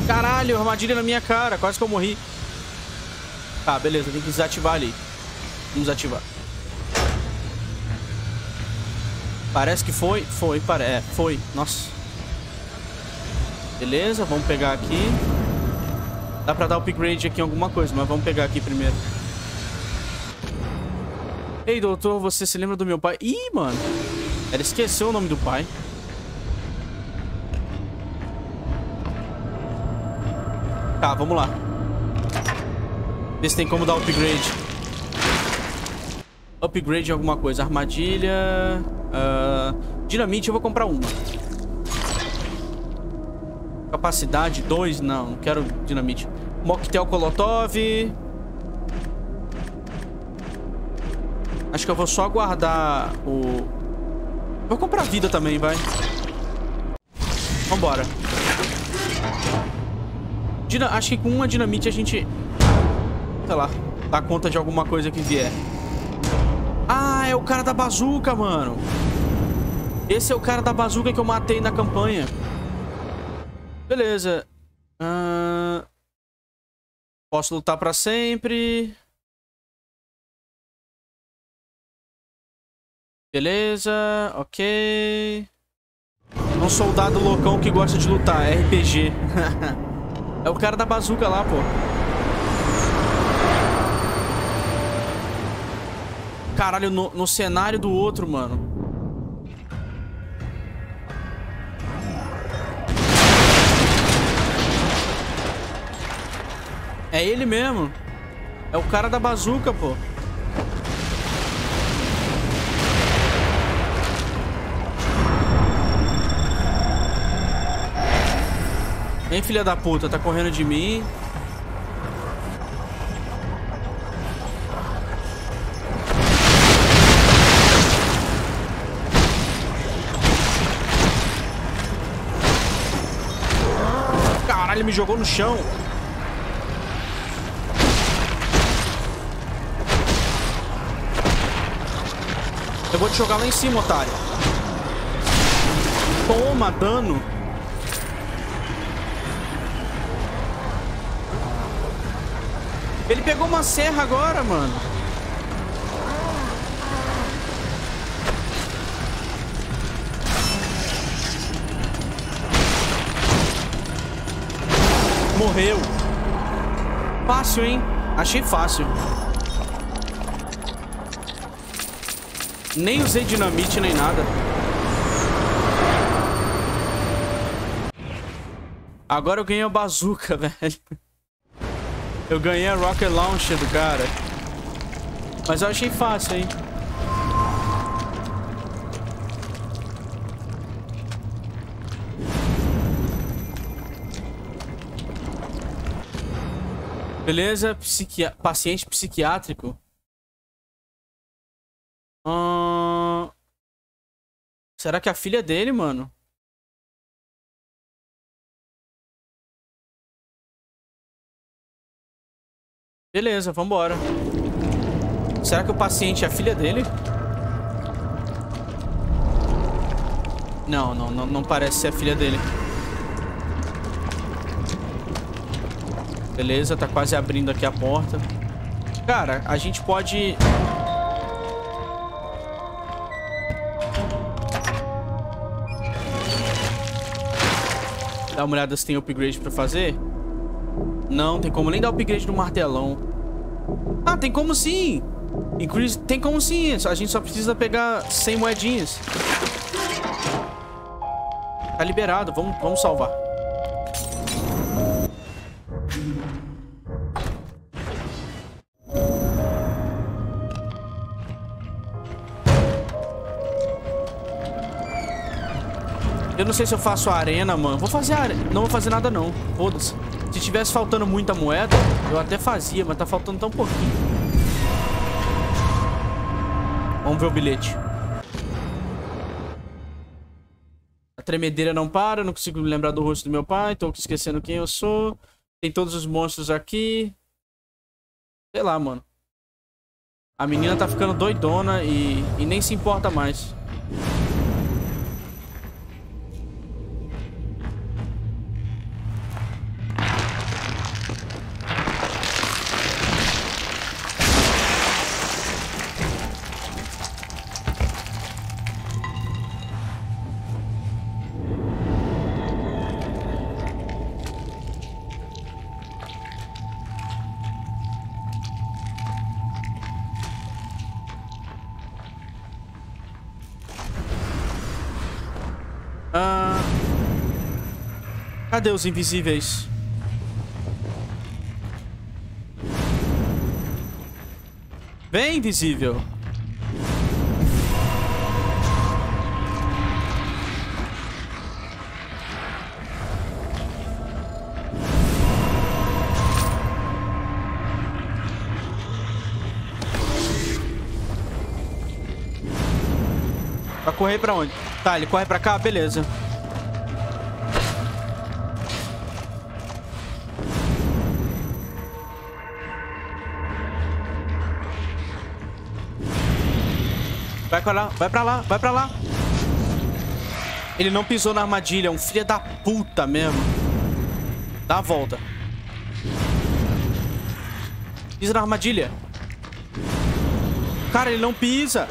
Caralho, armadilha na minha cara. Quase que eu morri. Tá, beleza. Tem que desativar ali. Vamos desativar. Parece que foi. Foi, parece. É, foi. Nossa. Beleza, vamos pegar aqui. Dá pra dar upgrade aqui em alguma coisa, mas vamos pegar aqui primeiro. Ei, doutor, você se lembra do meu pai? Ih, mano. Ela esqueceu o nome do pai. Tá, vamos lá. Vê se tem como dar upgrade. Upgrade em alguma coisa. Armadilha. Uh, dinamite, eu vou comprar uma. Capacidade dois. Não, não quero dinamite. Mocktail Kolotov. Acho que eu vou só guardar o... Vou comprar vida também, vai. Vambora. Dina... Acho que com uma dinamite a gente... Sei lá. Dá conta de alguma coisa que vier. Ah, é o cara da bazuca, mano. Esse é o cara da bazuca que eu matei na campanha. Beleza. Uh... Posso lutar pra sempre. Beleza. Ok. Um soldado loucão que gosta de lutar. R P G. É o cara da bazuca lá, pô. Caralho, no, no cenário do outro, mano. É ele mesmo. É o cara da bazuca, pô. Vem, filha da puta. Tá correndo de mim. Ele me jogou no chão. Eu vou te jogar lá em cima, otário. Toma dano. Ele pegou uma serra agora, mano. Morreu. Fácil, hein? Achei fácil. Nem usei dinamite, nem nada. Agora eu ganhei a bazuca, velho. Eu ganhei a rocket launcher do cara. Mas eu achei fácil, hein? Beleza, Psiqui... paciente psiquiátrico. Hum... Será que a filha dele, mano? Beleza, vambora. Será que o paciente é a filha dele? Não, não, não, não parece ser a filha dele. Beleza, tá quase abrindo aqui a porta. Cara, a gente pode... Dá uma olhada se tem upgrade pra fazer. Não, tem como nem dar upgrade no martelão. Ah, tem como sim. Increase... Tem como sim. A gente só precisa pegar cem moedinhas. Tá liberado, vamos, vamos salvar. Eu não sei se eu faço a arena, mano. Vou fazer a arena. Não vou fazer nada, não. Foda-se. Se tivesse faltando muita moeda, eu até fazia, mas tá faltando tão pouquinho. Vamos ver o bilhete. A tremedeira não para. Não consigo me lembrar do rosto do meu pai. Tô esquecendo quem eu sou. Tem todos os monstros aqui. Sei lá, mano. A menina tá ficando doidona e, e nem se importa mais. Cadê os invisíveis? Vem, invisível. Vai correr pra onde? Tá, ele corre pra cá? Beleza. Vai pra lá, vai pra lá, vai pra lá. Ele não pisou na armadilha, é um filho da puta mesmo. Dá a volta. Pisa na armadilha. Cara, ele não pisa.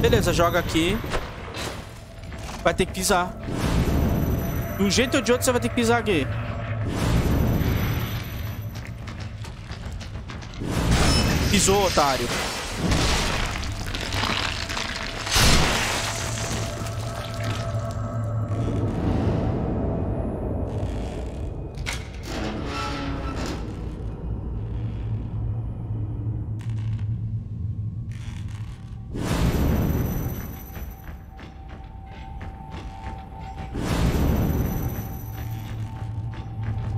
Beleza, joga aqui. Vai ter que pisar. De um jeito ou de outro, você vai ter que pisar aqui. Pisou, otário.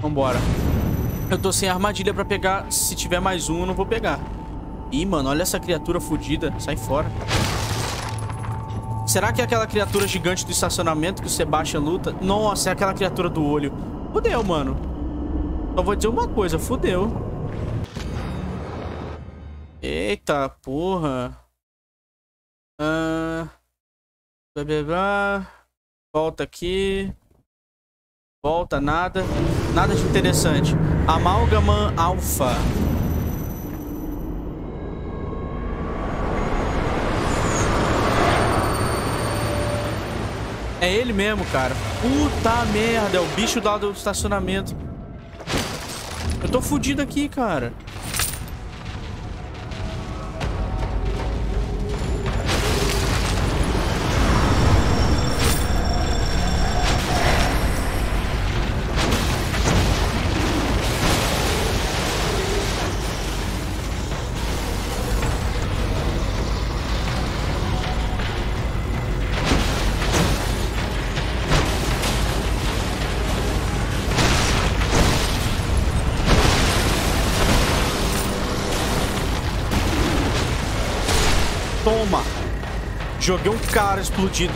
Vambora. Eu tô sem armadilha pra pegar. Se tiver mais um, eu não vou pegar. Ih, mano, olha essa criatura fodida. Sai fora. Será que é aquela criatura gigante do estacionamento que o Sebastian luta? Nossa, é aquela criatura do olho. Fudeu, mano. Só vou dizer uma coisa, fudeu. Eita, porra. Ah... Blá, blá, blá. Volta aqui. Volta, nada. Nada de interessante. Amalgaman Alpha. É ele mesmo, cara. Puta merda, é o bicho lá do estacionamento. Eu tô fudido aqui, cara. Joguei um cara explodido.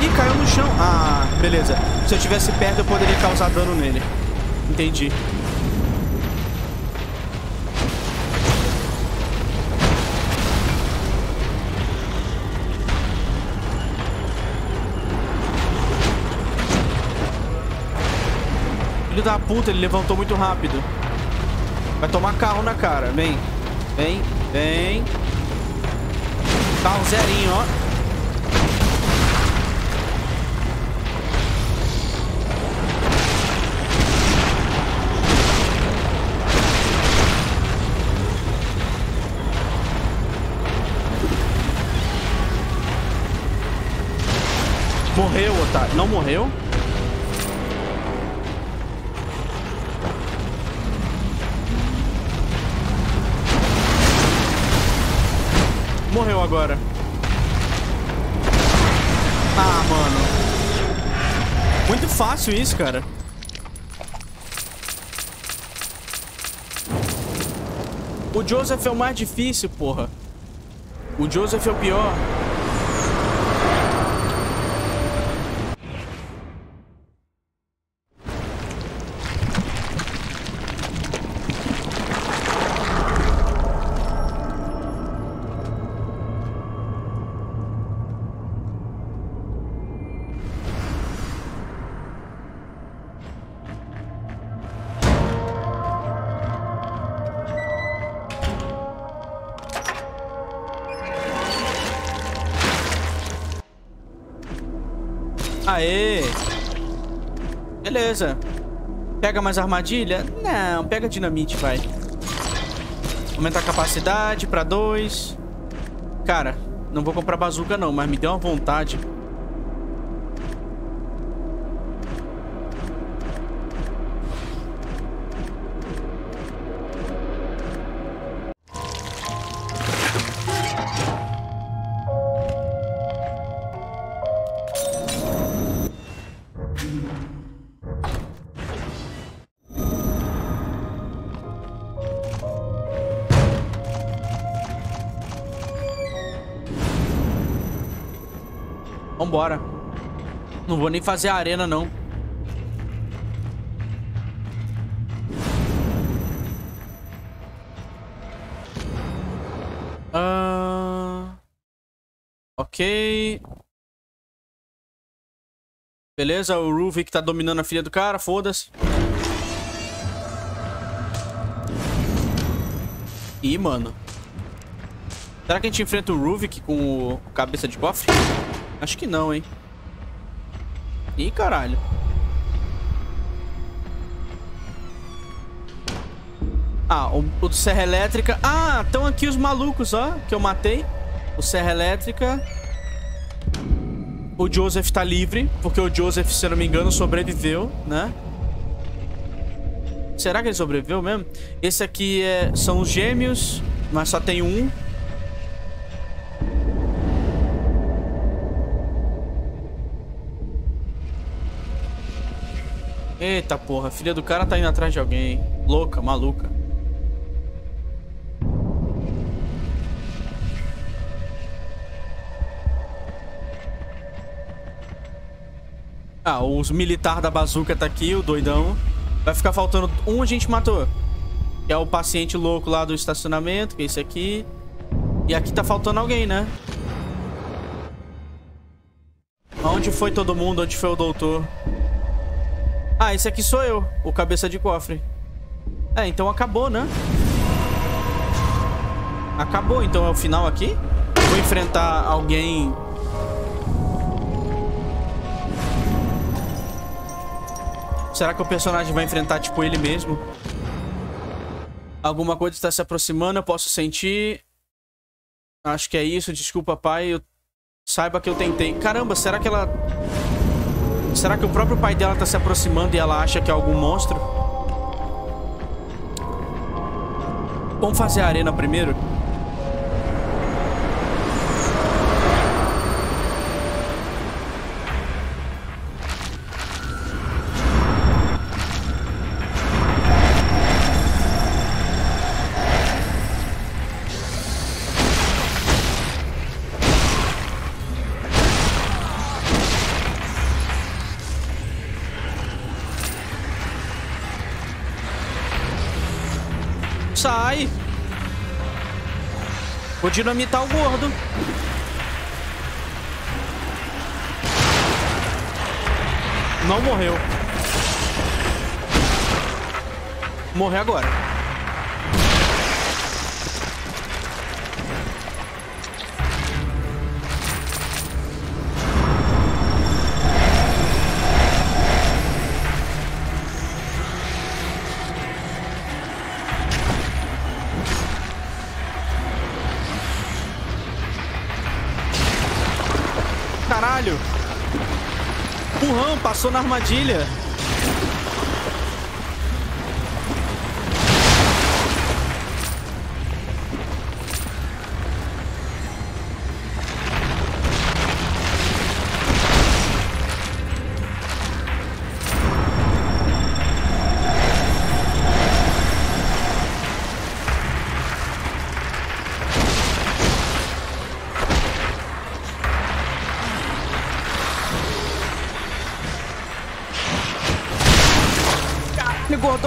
Ih, caiu no chão. Ah, beleza. Se eu tivesse perto, eu poderia causar dano nele. Entendi. Filho da puta, ele levantou muito rápido. Vai tomar carro na cara. Vem, vem, vem. Dá um zerinho, ó. Morreu, otário. Não morreu? Morreu agora. Ah, mano. Muito fácil isso, cara. O Joseph é o mais difícil, porra. O Joseph é o pior. Aê! Beleza. Pega mais armadilha? Não, pega dinamite, vai. Aumentar a capacidade pra dois. Cara, não vou comprar bazuca não, mas me deu uma vontade. Vambora. Não vou nem fazer a arena, não. Beleza, o Ruvik tá dominando a filha do cara, foda-se. Ih, mano. Será que a gente enfrenta o Ruvik com o cabeça de cofre? Acho que não, hein. Ih, caralho. Ah, o, o do Serra Elétrica. Ah, estão aqui os malucos, ó, que eu matei. O Serra Elétrica. O Joseph tá livre, porque o Joseph, se eu não me engano, sobreviveu, né? Será que ele sobreviveu mesmo? Esse aqui é... são os gêmeos, mas só tem um. Eita porra, a filha do cara tá indo atrás de alguém. Louca, maluca. Ah, os militares da bazuca tá aqui, o doidão. Vai ficar faltando um, a gente matou. Que é o paciente louco lá do estacionamento, que é esse aqui. E aqui tá faltando alguém, né? Onde foi todo mundo? Onde foi o doutor? Ah, esse aqui sou eu, o cabeça de cofre. É, então acabou, né? Acabou, então é o final aqui? Vou enfrentar alguém... Será que o personagem vai enfrentar, tipo, ele mesmo? Alguma coisa está se aproximando, eu posso sentir. Acho que é isso, desculpa, pai. Eu... Saiba que eu tentei. Caramba, será que ela... Será que o próprio pai dela tá se aproximando e ela acha que é algum monstro? Vamos fazer a arena primeiro? Sai! Vou dinamitar o gordo. Não morreu. Morre agora. Burrão, passou na armadilha.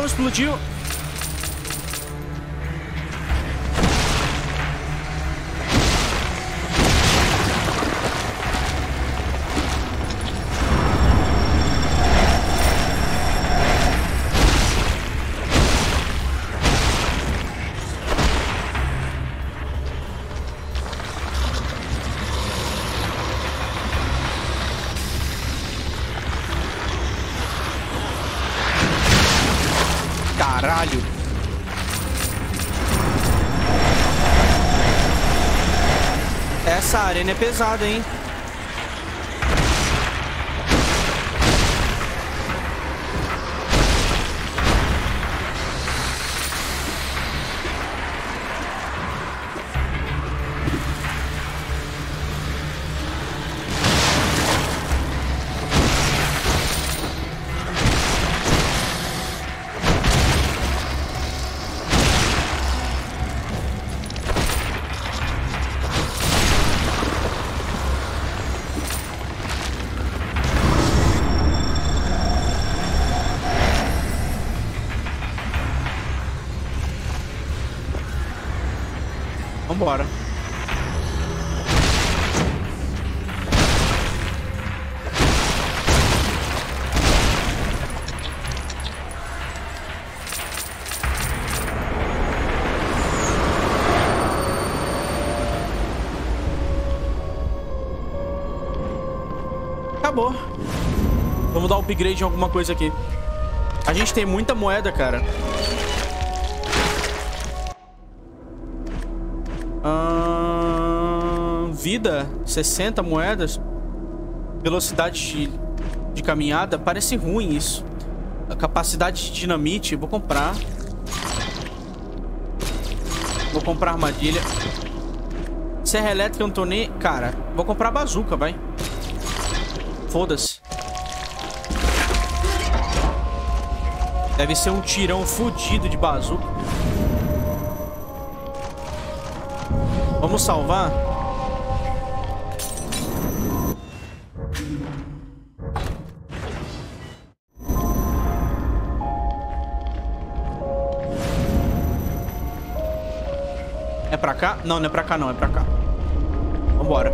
Explodiu. Caralho. Essa arena é pesada, hein? Bora. acabou. Vamos dar um upgrade em alguma coisa aqui. A gente tem muita moeda, cara. Hum, vida, sessenta moedas. Velocidade de, de caminhada. Parece ruim isso. A capacidade de dinamite, vou comprar. Vou comprar armadilha. Serra elétrica, Antônio. Cara, vou comprar bazuca, vai. Foda-se. Deve ser um tirão fudido de bazuca. Vamos salvar. É pra cá? Não, não é pra cá não, é pra cá. Vambora.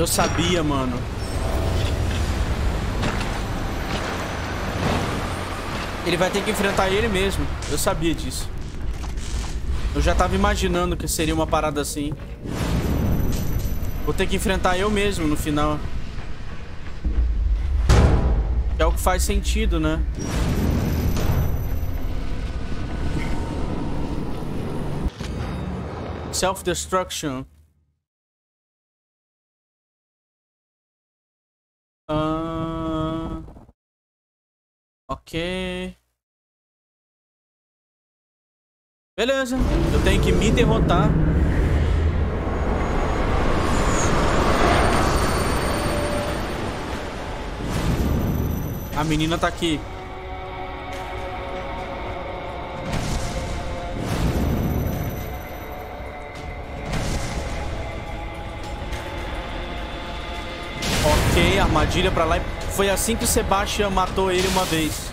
Eu sabia, mano. Ele vai ter que enfrentar ele mesmo. Eu sabia disso. Eu já tava imaginando que seria uma parada assim. Vou ter que enfrentar eu mesmo no final. É o que faz sentido, né? Self-destruction. Uh... Ok. Beleza. Eu tenho que me derrotar. A menina tá aqui. Armadilha pra lá. Foi assim que o Sebastian matou ele uma vez.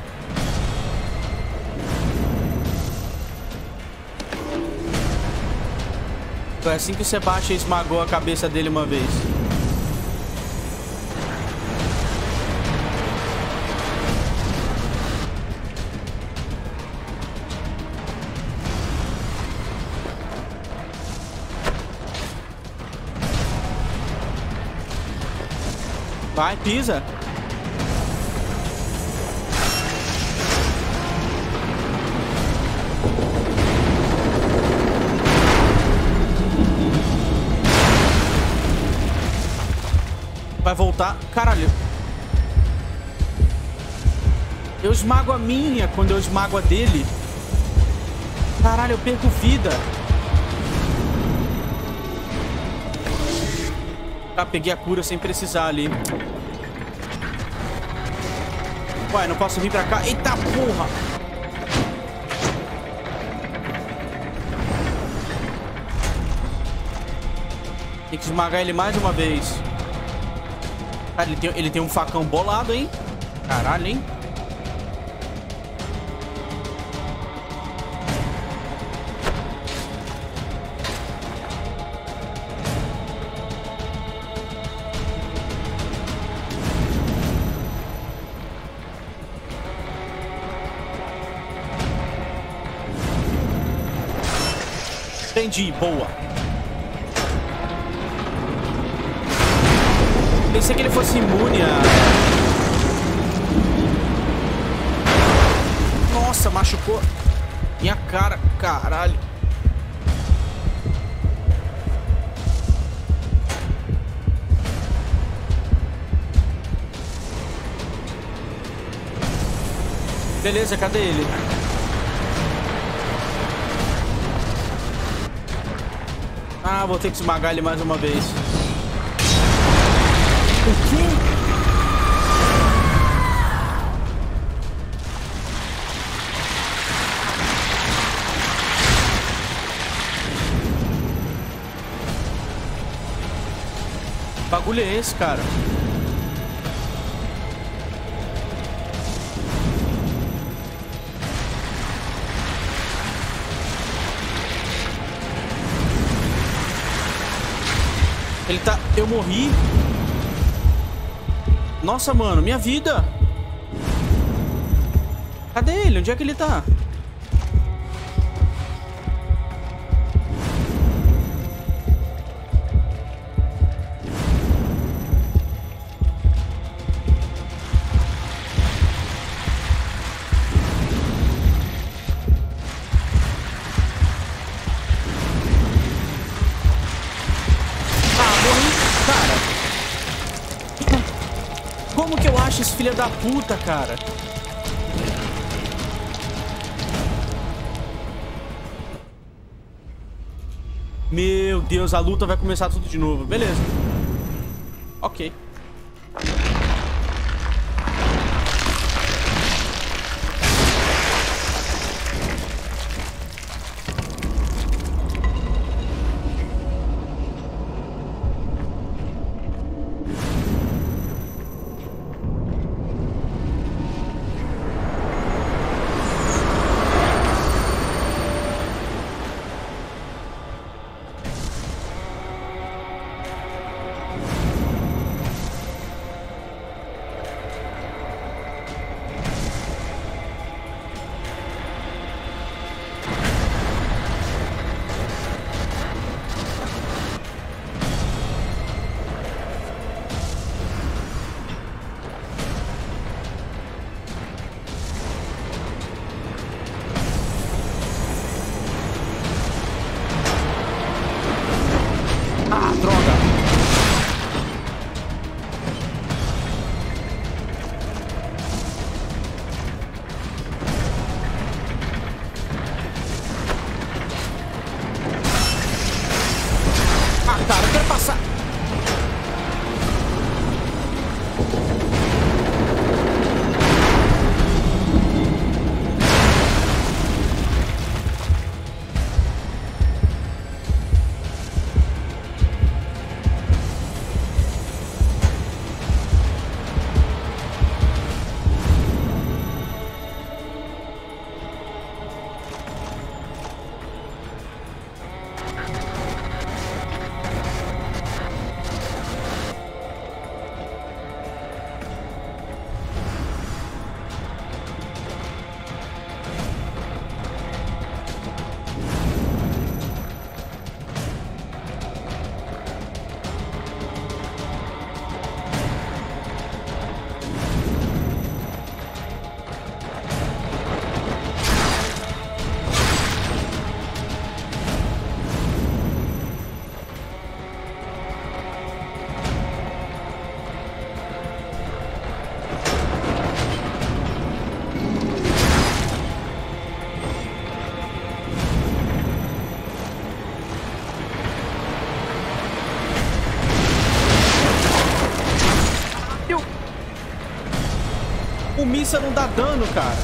Foi assim que o Sebastian esmagou a cabeça dele uma vez. Vai, pisa. Vai voltar. Caralho. Eu esmago a minha quando eu esmago a dele. Caralho, eu perco vida. Ah, peguei a cura sem precisar ali. Ué, não posso vir pra cá. Eita porra! Tem que esmagar ele mais uma vez. Cara, ele tem, ele tem um facão bolado, hein? Caralho, hein? Entendi, boa. Pensei que ele fosse imune a... Nossa, machucou minha cara, caralho. Beleza, cadê ele? Ah, vou ter que esmagar ele mais uma vez. O quê? Que bagulho é esse, cara? Ele tá... Eu morri. Nossa, mano. Minha vida. Cadê ele? Onde é que ele tá? Filha da puta, cara. Meu Deus, a luta vai começar tudo de novo. Beleza. Ok. O míssil não dá dano, cara.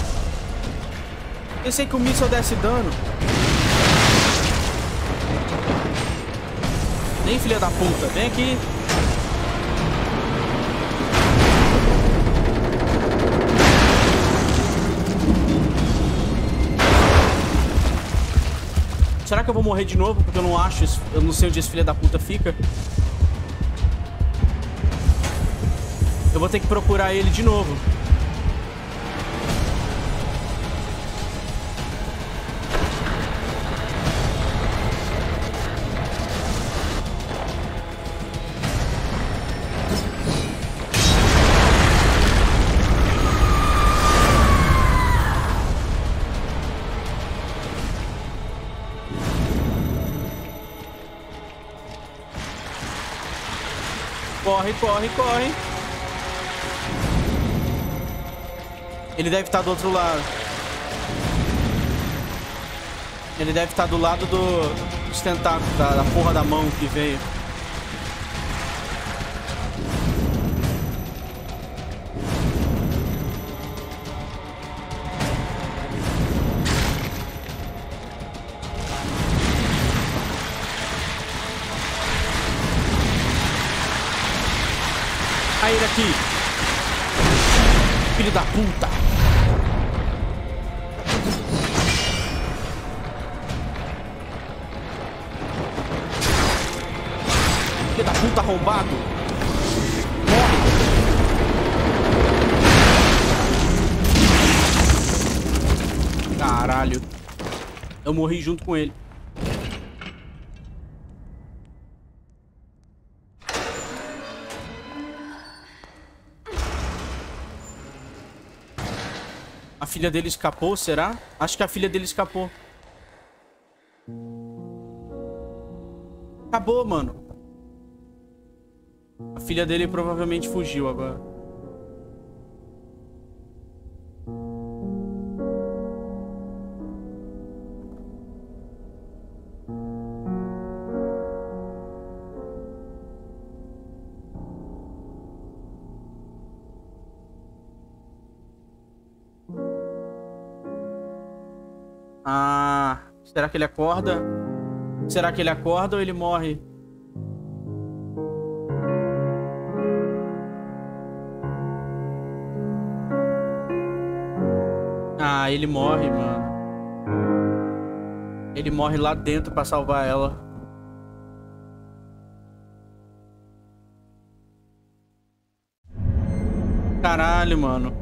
Pensei que o míssil desse dano. Nem filha da puta, vem aqui. Será que eu vou morrer de novo? Porque eu não acho isso. Eu não sei onde esse filha da puta fica. Eu vou ter que procurar ele de novo. Corre, corre, corre. Ele deve estar do outro lado. Ele deve estar do lado do... dos tentáculos, da, da porra da mão que veio. Aí ele aqui. Filho da puta. Filho da puta arrombado. Morre. Caralho. Eu morri junto com ele. A filha dele escapou, será? Acho que a filha dele escapou. Acabou, mano. A filha dele provavelmente fugiu agora. Ah, será que ele acorda? Será que ele acorda ou ele morre? Ah, ele morre, mano. Ele morre lá dentro pra salvar ela. Caralho, mano.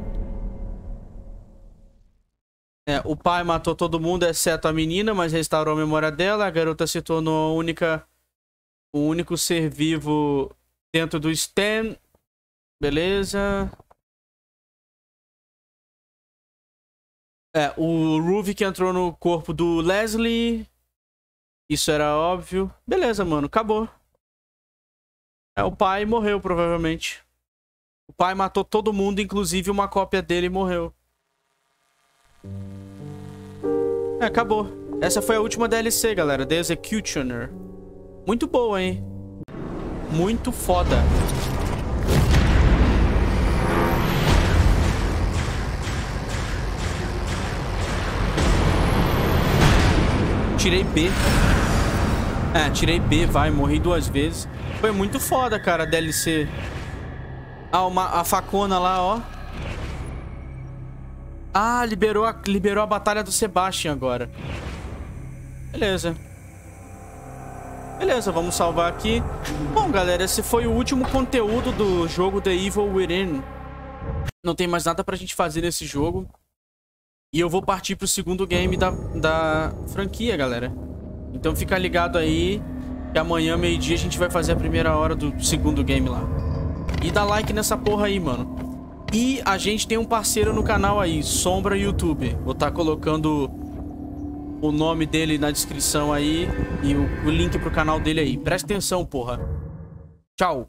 É, o pai matou todo mundo, exceto a menina, mas restaurou a memória dela. A garota se tornou a única, o único ser vivo dentro do S T E M. Beleza. É, o Ruvik entrou no corpo do Leslie. Isso era óbvio. Beleza, mano. Acabou. É, o pai morreu, provavelmente. O pai matou todo mundo, inclusive uma cópia dele morreu. É, acabou. Essa foi a última D L C, galera. The Executioner. Muito boa, hein? Muito foda. Tirei B. É, tirei B, vai. Morri duas vezes. Foi muito foda, cara, a D L C. Ah, uma, a facona lá, ó. Ah, liberou a, liberou a batalha do Sebastian agora. Beleza. Beleza, vamos salvar aqui. Bom, galera, esse foi o último conteúdo do jogo The Evil Within. Não tem mais nada pra gente fazer nesse jogo. E eu vou partir pro segundo game da, da franquia, galera. Então fica ligado aí, que amanhã, meio-dia, a gente vai fazer a primeira hora do segundo game lá. E dá like nessa porra aí, mano. E a gente tem um parceiro no canal aí, Sombra YouTube. Vou estar colocando o nome dele na descrição aí e o, o link pro canal dele aí. Presta atenção, porra. Tchau.